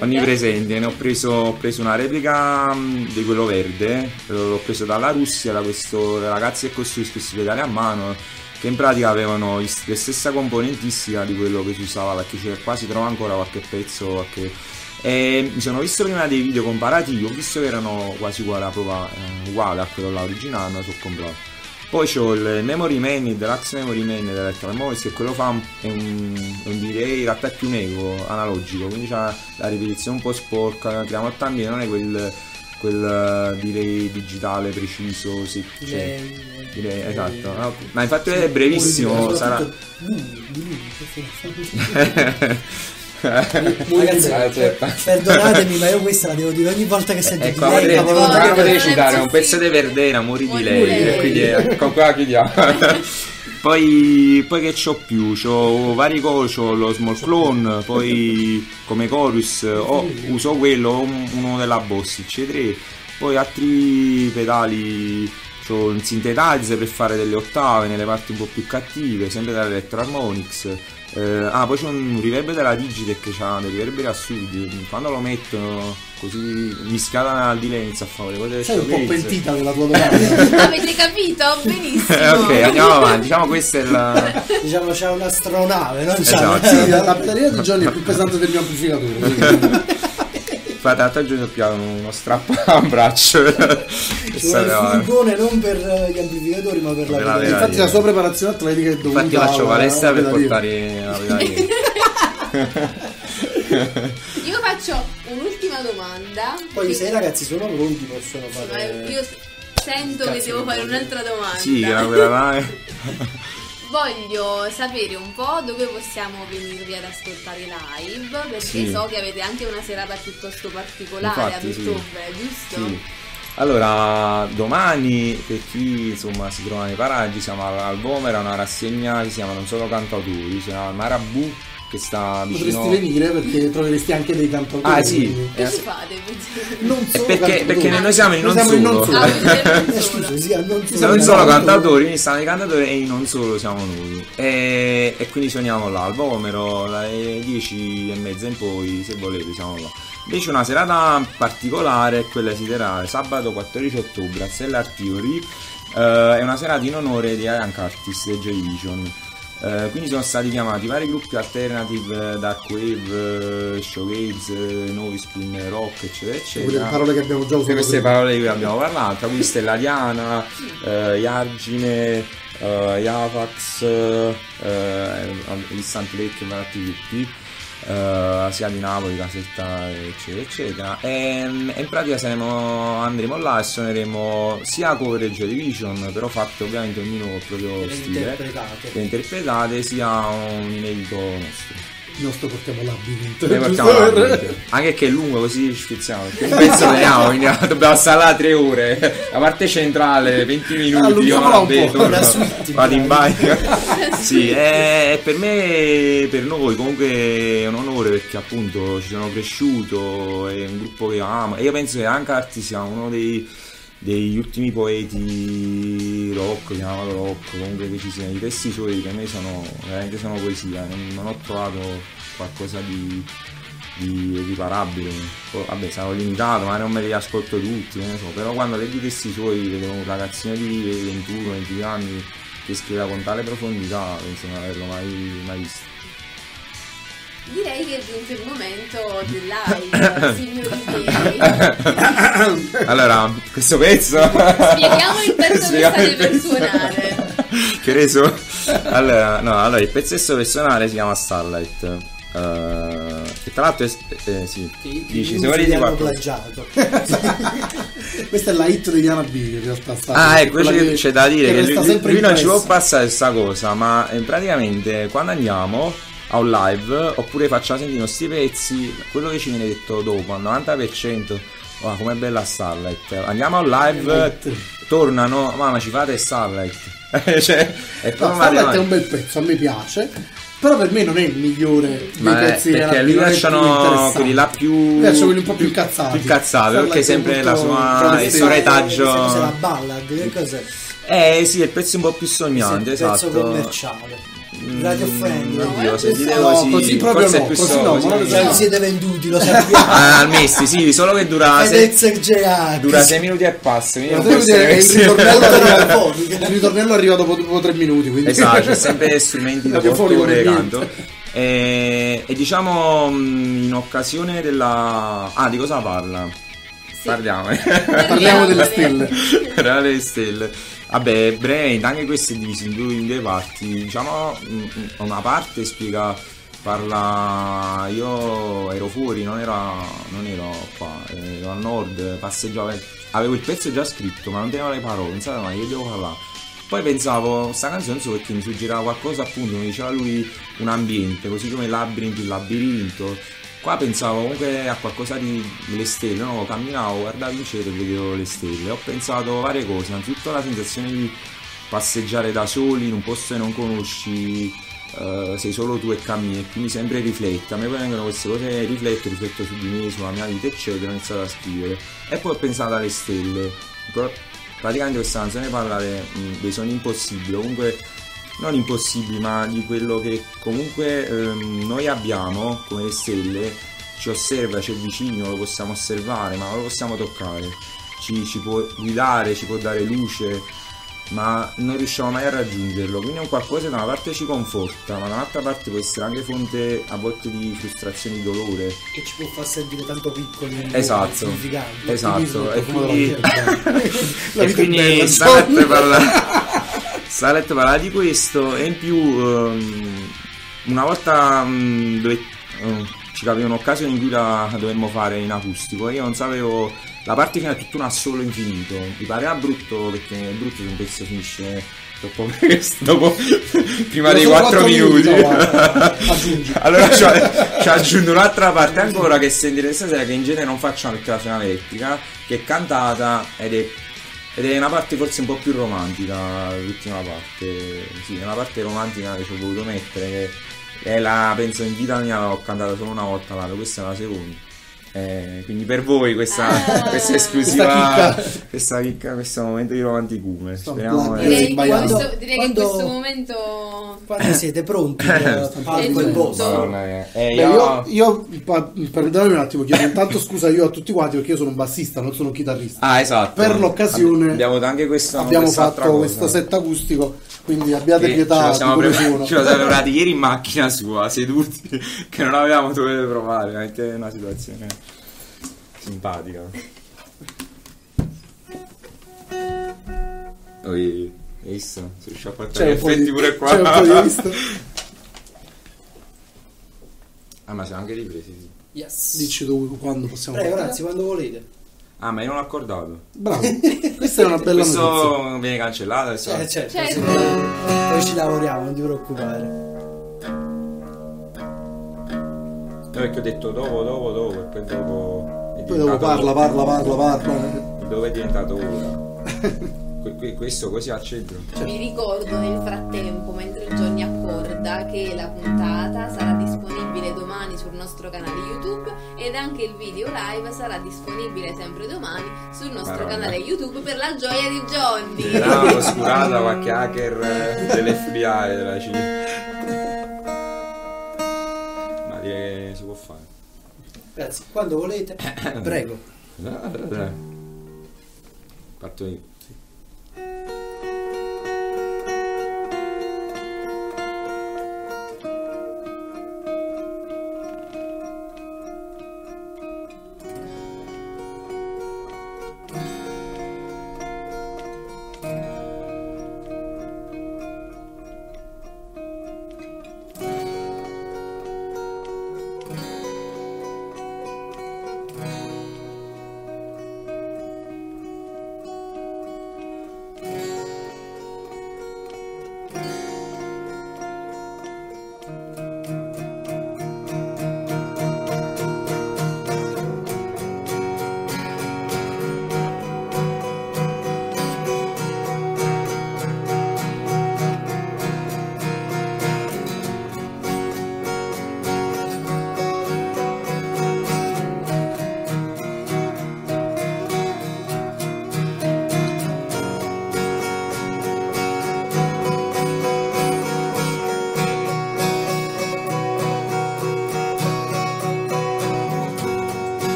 onnipresente, ho preso una replica di quello verde, l'ho preso dalla Russia, da questo ragazzi che costruiscono questi pedali a mano che in pratica avevano la stessa componentistica di quello che si usava, perché cioè, qua si trova ancora qualche pezzo mi sono visto prima dei video comparativi, ho visto che erano quasi uguali a quello là originale, non so, comprato. Poi c'ho il Memory Man, il Deluxe Memory Man dell'Electron Movies, che quello fa un delay in realtà più un eco analogico, quindi c'ha la ripetizione un po' sporca, la mottambi non è quel delay digitale preciso, sì, cioè, direi, esatto, no? Ma infatti è brevissimo, sarà... Ragazzi, perdonatemi, ma io questa la devo dire ogni volta che sento di lei. Ma potrei citare un pezzo di Verdena, Amori di lei, quindi con qua chiudiamo. Poi che c'ho più? C'ho vari cori, c'ho lo Small Clone, poi come Chorus uso quello, uno della Boss, C3, poi altri pedali. C'ho un Synthetizer per fare delle ottave nelle parti un po' più cattive, sempre dall'Electro Harmonix. Poi c'è un reverb della Digitech che ha dei reverberi assurdi, quando lo mettono così mischiata al delay a favore. Sei un po' pentita della tua domanda. Avete capito? Benissimo. Ok, andiamo avanti, diciamo questa è la... diciamo c'è un'astronave, non c'è una... Esatto. Sì, la batteria di Johnny è più pesante del mio amplificatore. Infatti giù ho piano uno strappo a un braccio. Ci vuole il furgone non per gli amplificatori ma per la pedaliera. Infatti la sua preparazione atletica è dovuta. Infatti faccio palestra per portare la pedaliera. Io faccio un'ultima domanda. Poi se i ragazzi sono pronti possono fare. Io sento che devo fare un'altra domanda. Sì, quella là è... Voglio sapere un po' dove possiamo venirvi ad ascoltare live, perché so che avete anche una serata piuttosto particolare ad ottobre, giusto? Sì. Allora, domani, per chi insomma si trova nei paraggi, siamo all'Albomera, una rassegna che si chiama Non Solo Cantautori, si chiama Marabù, che sta vicino. Potresti venire perché troveresti anche dei cantautori. Ah sì, che si fa? Non solo perché noi siamo in non solo cantautori, quindi stanno i cantautori e non solo siamo noi. E quindi suoniamo l'alba, ovvero alle 10:30 in poi, se volete siamo là. Invece una serata particolare è quella si terrà sabato 14 ottobre a Sellariani. È una serata in onore di Ian Curtis e Joy Division. Quindi sono stati chiamati vari gruppi alternative, dark wave, shoegaze, nuovi spleen rock, eccetera eccetera. Quelle parole che abbiamo già usato, queste parole di cui abbiamo parlato, quindi Stellariana, Iargine, Iafax, il Santlec, vari gruppi, sia di Napoli, Casetta, eccetera eccetera. E in pratica andremo là e suoneremo sia cover Geodivision, però fatto ovviamente ognuno il proprio stile, interpretate, sia un inedito nostro. Il nostro portiamo Labyrinth, anche che è lungo, così schizziamo un pezzo, vediamo, dobbiamo stare là 3 ore, la parte centrale 20 minuti, io non vedo, vado in bagno. Sì, è per me, per noi comunque è un onore, perché appunto ci sono cresciuto, è un gruppo che amo e io penso che anche Arti sia uno degli ultimi poeti rock, chiamato rock, comunque che ci siano i testi suoi, che a me sono poesia, non ho trovato qualcosa di equiparabile. Vabbè, sarò limitato, ma non me li ascolto tutti, non so, però quando leggo i testi suoi vedo un ragazzino di 21-22 anni che scriveva con tale profondità, penso di non averlo mai visto. Direi che è giunto il momento del live, signori. Allora, questo pezzo... Spieghiamo il pezzo che state per suonare. Che reso? Allora, il pezzo stesso per suonare si chiama Starlight. Che tra l'altro sì. Dici, se volete qua... Questa è la hit di Hanabi, in realtà. Ecco, c'è da dire che lui non ci può passare questa cosa, ma praticamente quando andiamo... a un live, oppure facciamo sentire i nostri pezzi, quello che ci viene detto dopo al 90%, oh, com'è bella Starlight, andiamo a un live, tornano, mamma ci fate Starlight. Cioè, Starlight è un bel pezzo, a me piace, però per me non è il migliore dei pezzi, perché lui lasciano quelli là più, quelli un po' più cazzati, perché sempre la sua, il suo retaggio, la ballad, che cos'è? Sì, è il pezzo un po' più sognante, esatto, il pezzo commerciale. Radio Friend, così proprio no, così no, siete venduti, lo sappiamo. Al Messi, sì, solo che dura 6 minuti e passa. Il ritornello arriva dopo 3 minuti, quindi esatto, c'è sempre strumenti da portare canto. E diciamo in occasione della... di cosa parla? Parliamo delle stelle. Parliamo delle stelle. Vabbè, brevemente, anche questo è diviso in due parti, diciamo, una parte parla, io ero fuori, non ero qua, ero al nord, passeggiavo, avevo il pezzo già scritto, ma non tenevo le parole, pensavo, ma io devo parlare. Poi pensavo, sta canzone non so perché mi suggeriva qualcosa, appunto, mi diceva lui un ambiente, così come il labirinto, qua pensavo comunque a qualcosa delle stelle, no? Camminavo, guardavo in cielo e vedevo le stelle, ho pensato varie cose, innanzitutto la sensazione di passeggiare da soli in un posto che non conosci, sei solo tu e cammini, quindi sempre rifletta, a me poi vengono queste cose, rifletto su di me, sulla mia vita eccetera, ho iniziato a scrivere e poi ho pensato alle stelle. Praticamente questa canzone parla dei sogni impossibili, comunque non impossibili, ma di quello che comunque noi abbiamo come le stelle, ci osserva, c'è vicino, lo possiamo osservare ma non lo possiamo toccare, ci può guidare, ci può dare luce, ma non riusciamo mai a raggiungerlo, quindi è un qualcosa da una parte ci conforta, ma dall'altra parte può essere anche fonte a volte di frustrazioni, dolore, che ci può far sentire tanto piccoli, esatto, e quindi state parlando. Starlight parla di questo e in più una volta ci capì un'occasione in cui la dovremmo fare in acustico, io non sapevo, la parte finale è tutto un assolo infinito, mi pareva brutto perché è brutto che un pezzo finisce dopo questo, prima dei 4 minuti, allora ci aggiungo un'altra parte ancora che sentite stasera, che in genere non facciamo perché la suona elettrica, che è cantata ed è una parte forse un po' più romantica, l'ultima parte, sì, è una parte romantica che ci ho voluto mettere, penso in vita mia l'ho cantata solo una volta, Lado, questa è la seconda. Quindi per voi questa esclusiva, questa chicca, questo momento di romanticume. Speriamo direi che in questo momento siete pronti per fare quel posto. Io perdonami un attimo, chiedo intanto scusa io a tutti quanti perché io sono un bassista, non sono un chitarrista. Ah, esatto. Per l'occasione abbiamo fatto questo set acustico, quindi abbiate pietà. Ci siamo preparati ieri in macchina sua, seduti, che non avevamo dove provare, anche una situazione simpatica. Oi, visto? Si riesce a portare gli effetti pure qua. Ah, ma siamo anche ripresi, sì. Yes. Dici tu quando possiamo fare. Grazie, quando volete. Ah, ma io non l'ho accordato. Bravo. Questa è una bella notizia. Viene cancellato adesso. Certo. Noi ci lavoriamo, non ti preoccupare. Perché ho detto dopo e poi dopo parla. Dove è diventato ora? Questo così al centro. Vi ricordo nel frattempo, mentre Johnny accorda, che la puntata sarà disponibile domani sul nostro canale YouTube ed anche il video live sarà disponibile sempre domani sul nostro canale YouTube per la gioia di Johnny. Era oscurata qualche hacker dell'FBI della CIA. Si può fare, grazie, quando volete. Prego, parto io. Sì.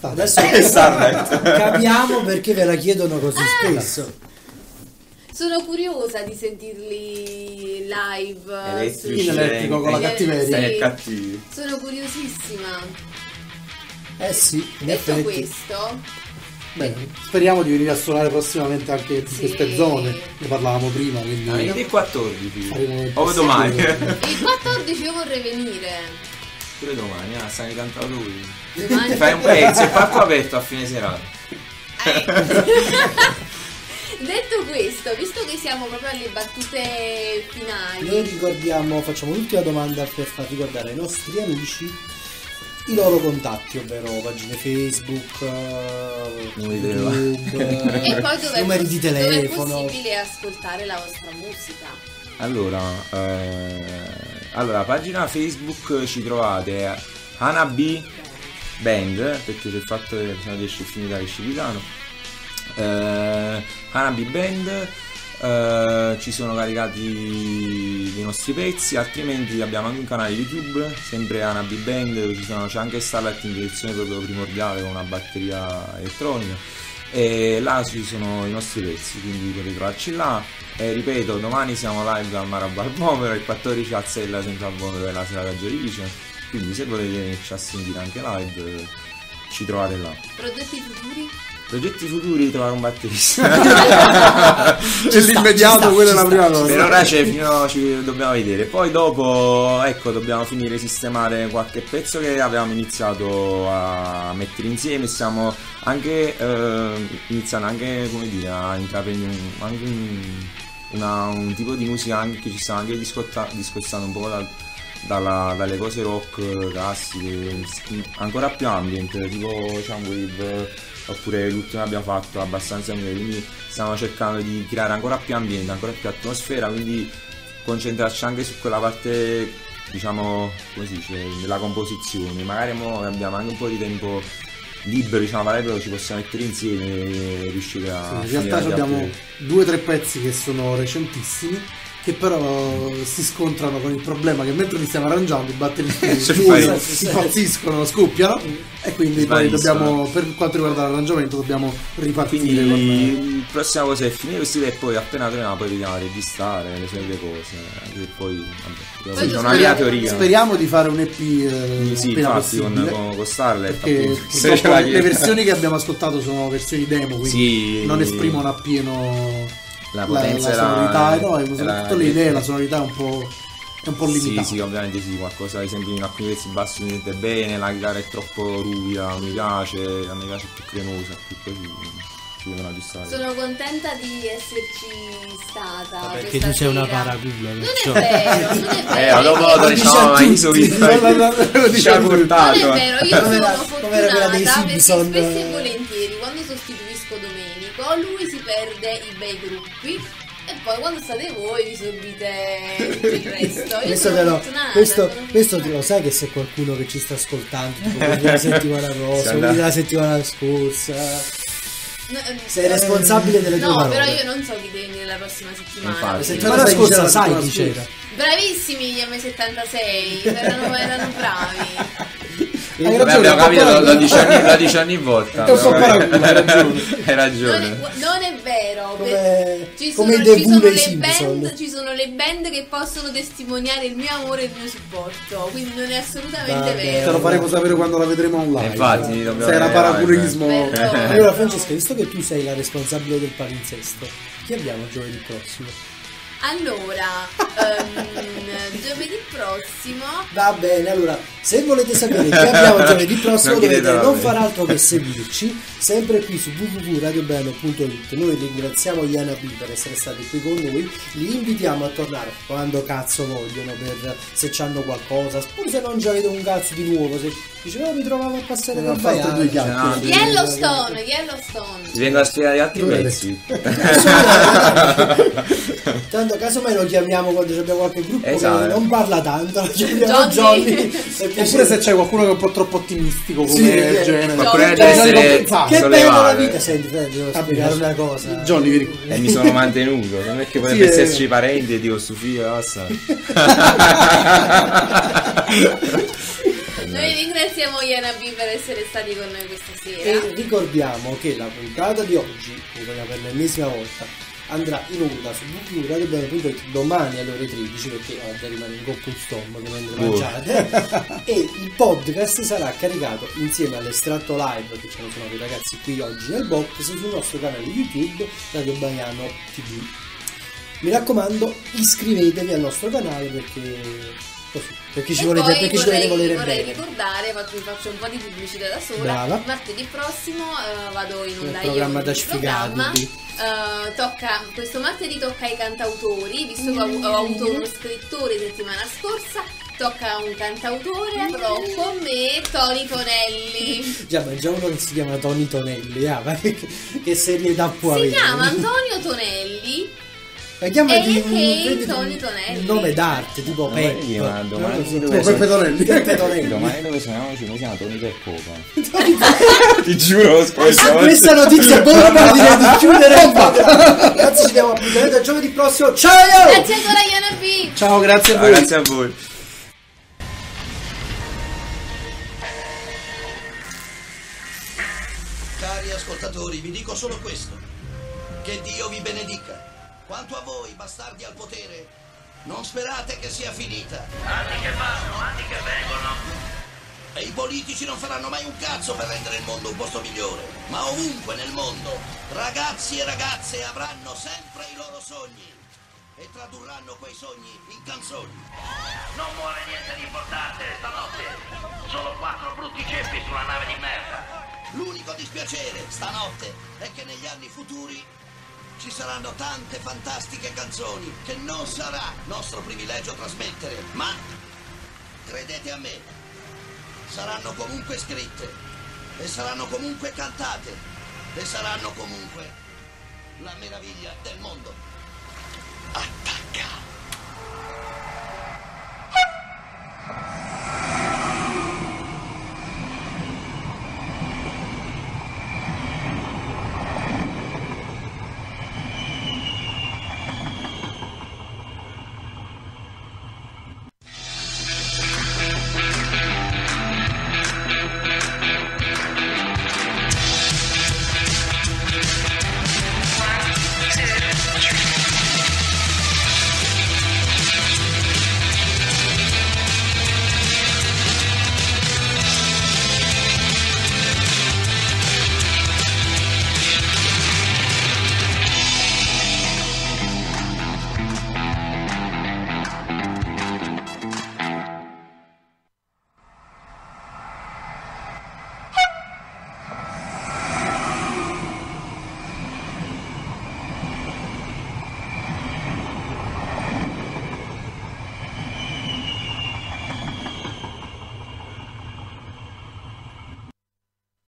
Adesso è Starlight. Capiamo perché ve la chiedono così spesso. Sono curiosa di sentirli live. Elettrico con la cattiveria. Cattivi. Sono curiosissima. Eh sì. Detto questo, bene, speriamo di venire a suonare prossimamente anche in queste zone. Ne parlavamo prima. Quindi il 14. O domani. Il 14 io vorrei venire. Pure domani, se ne canta lui. Domani? Fai un pezzo e parco aperto a fine serata. Detto questo, visto che siamo proprio alle battute finali, noi ricordiamo, facciamo l'ultima domanda per far ricordare ai nostri amici i loro contatti, ovvero pagine Facebook, YouTube, e poi numeri di telefono. Dove è possibile ascoltare la vostra musica? Allora, pagina Facebook ci trovate Hanabi Band, perché per il fatto che sono riesci a finire Siciliano, Hanabi Band, ci sono caricati i nostri pezzi, altrimenti abbiamo anche un canale YouTube, sempre Hanabi Band, dove c'è anche Starlight in direzione proprio primordiale con una batteria elettronica. E là ci sono i nostri pezzi, quindi potete trovarci là. Ripeto, domani siamo live al Marabar Povero, il 14 a Sella sempre al Povero della sera da Geodivision, quindi se volete ci assentire anche live ci trovate là. Progetti futuri? Progetti futuri, trovare un batterista. C'è l'immediato, quella è la prima cosa. Per ora c'è, fino ci dobbiamo vedere. Poi dopo, ecco, dobbiamo finire di sistemare qualche pezzo che avevamo iniziato a mettere insieme. Stiamo anche iniziando anche, come dire, a intraprendere un tipo di musica anche che ci sta anche discostando un po' dalle cose rock classiche, ancora più ambient, tipo Soundwave, oppure l'ultima abbiamo fatto abbastanza meglio, quindi stiamo cercando di creare ancora più ambiente, ancora più atmosfera, quindi concentrarci anche su quella parte, diciamo, come si dice, della composizione. Magari mo abbiamo anche un po' di tempo libero, diciamo, però ci possiamo mettere insieme e riuscire a... Sì, in realtà abbiamo 2 o 3 pezzi che sono recentissimi, che però si scontrano con il problema che mentre li stiamo arrangiando i batteristi si impazziscono, scoppiano e quindi poi dobbiamo, per quanto riguarda l'arrangiamento, dobbiamo ripartire. Quindi la prossima cosa è finire questo e poi appena torniamo poi vediamo a registrare le solite cose, e poi vabbè, sì, una mia teoria. Speriamo di fare un EP infatti con Starlight, perché le versioni che abbiamo ascoltato sono versioni demo, quindi sì, non esprimono appieno la potenza, la sonorità, no, soprattutto l'idea, la sonorità è un po' limitata. Sì, sì, ovviamente sì, qualcosa, ad esempio in alcuni pezzi bassi mi sente bene, la chitarra è troppo ruvida, mi piace più cremosa, più così. Sono contenta di esserci stata. Vabbè, perché tu sei una paracula. Non è vero. Dopo diciamo mai Non è vero, io sono fortunata perché spesso e volentieri quando sostituisco Domenico lui si perde i bei gruppi e poi quando state voi vi sorbite il resto. Questo te lo sai che se qualcuno che ci sta ascoltando, tipo quelli della settimana rosa, quelli della settimana scorsa, no, sei responsabile delle tue parole. No, però io non so chi viene la prossima settimana. La settimana scorsa sai chi c'era. Bravissimi gli M76, erano bravi. Abbiamo capito, lo dici ogni volta. Hai ragione. Non è vero. Ci sono le band che possono testimoniare il mio amore e il mio supporto. Quindi non è assolutamente vero. Te lo faremo sapere quando la vedremo online. Infatti, era paraculismo. Allora, Francesca, visto che tu sei la responsabile del palinsesto, chi abbiamo giovedì prossimo? Allora, giovedì prossimo. Va bene, allora, se volete sapere chi abbiamo giovedì prossimo dovete non far altro che seguirci sempre qui su www.radiobaiano.it. Noi ringraziamo gli Hanabi per essere stati qui con noi, li invitiamo a tornare quando cazzo vogliono, per se c'hanno qualcosa, pure se non avete un cazzo di nuovo, se dicevano mi trovavo a passare da Baiano, Yellowstone ti vengo a spiegare altri pezzi. Tanto casomai lo chiamiamo quando abbiamo qualche gruppo che non parla tanto, lo chiamiamo Johnny. Oppure se c'è qualcuno che è un po' troppo ottimistico come genere, qualcuno deve essere che bello la vita. Senti, devo spiegare una cosa, Johnny, vieni. Mi sono mantenuto, non è che potrebbe esserci parenti e dico Sofia basta. Noi ringraziamo Hanabi per essere stati con noi questa sera e ricordiamo che la puntata di oggi, per l'ennesima volta, andrà in onda su www.radiobaiano.it domani alle ore 13, perché oggi rimane un coppo di stomaco mentre mangiate. E il podcast sarà caricato insieme all'estratto live che ci hanno trovato i ragazzi qui oggi nel box sul nostro canale YouTube Radio Baiano TV. Mi raccomando, iscrivetevi al nostro canale perché... così, perché ci volete, perché ci dovete volere bene. Vorrei ricordare, faccio un po' di pubblicità da sola. Brava. Martedì prossimo vado in onda io con il programma. Questo martedì tocca ai cantautori, visto che ho avuto uno scrittore settimana scorsa. Tocca a un cantautore, avrò con me Tony Tonelli. Già, ma già uno che si chiama Tony Tonelli, che serie da può avere? Si chiama Antonio Tonelli. Tony Tonelli. Il nome d'arte, tipo Pecchio. Domani dove siamo? Ci siamo Tony e Copa. Ti giuro, questa notizia buona di chiudere. Ragazzi, ci diamo appuntamento al giovedì prossimo. Ciao! Grazie ancora Hanabi. Ciao, grazie a voi. Grazie a voi. Cari ascoltatori, vi dico solo questo. Che Dio vi benedica. Quanto a voi, bastardi al potere, non sperate che sia finita. Anni che vanno, anni che vengono. E i politici non faranno mai un cazzo per rendere il mondo un posto migliore. Ma ovunque nel mondo, ragazzi e ragazze avranno sempre i loro sogni. E tradurranno quei sogni in canzoni. Non muore niente di importante stanotte. Solo 4 brutti ceppi sulla nave di merda. L'unico dispiacere stanotte è che negli anni futuri... ci saranno tante fantastiche canzoni che non sarà nostro privilegio trasmettere, ma, credete a me, saranno comunque scritte, e saranno comunque cantate, e saranno comunque la meraviglia del mondo.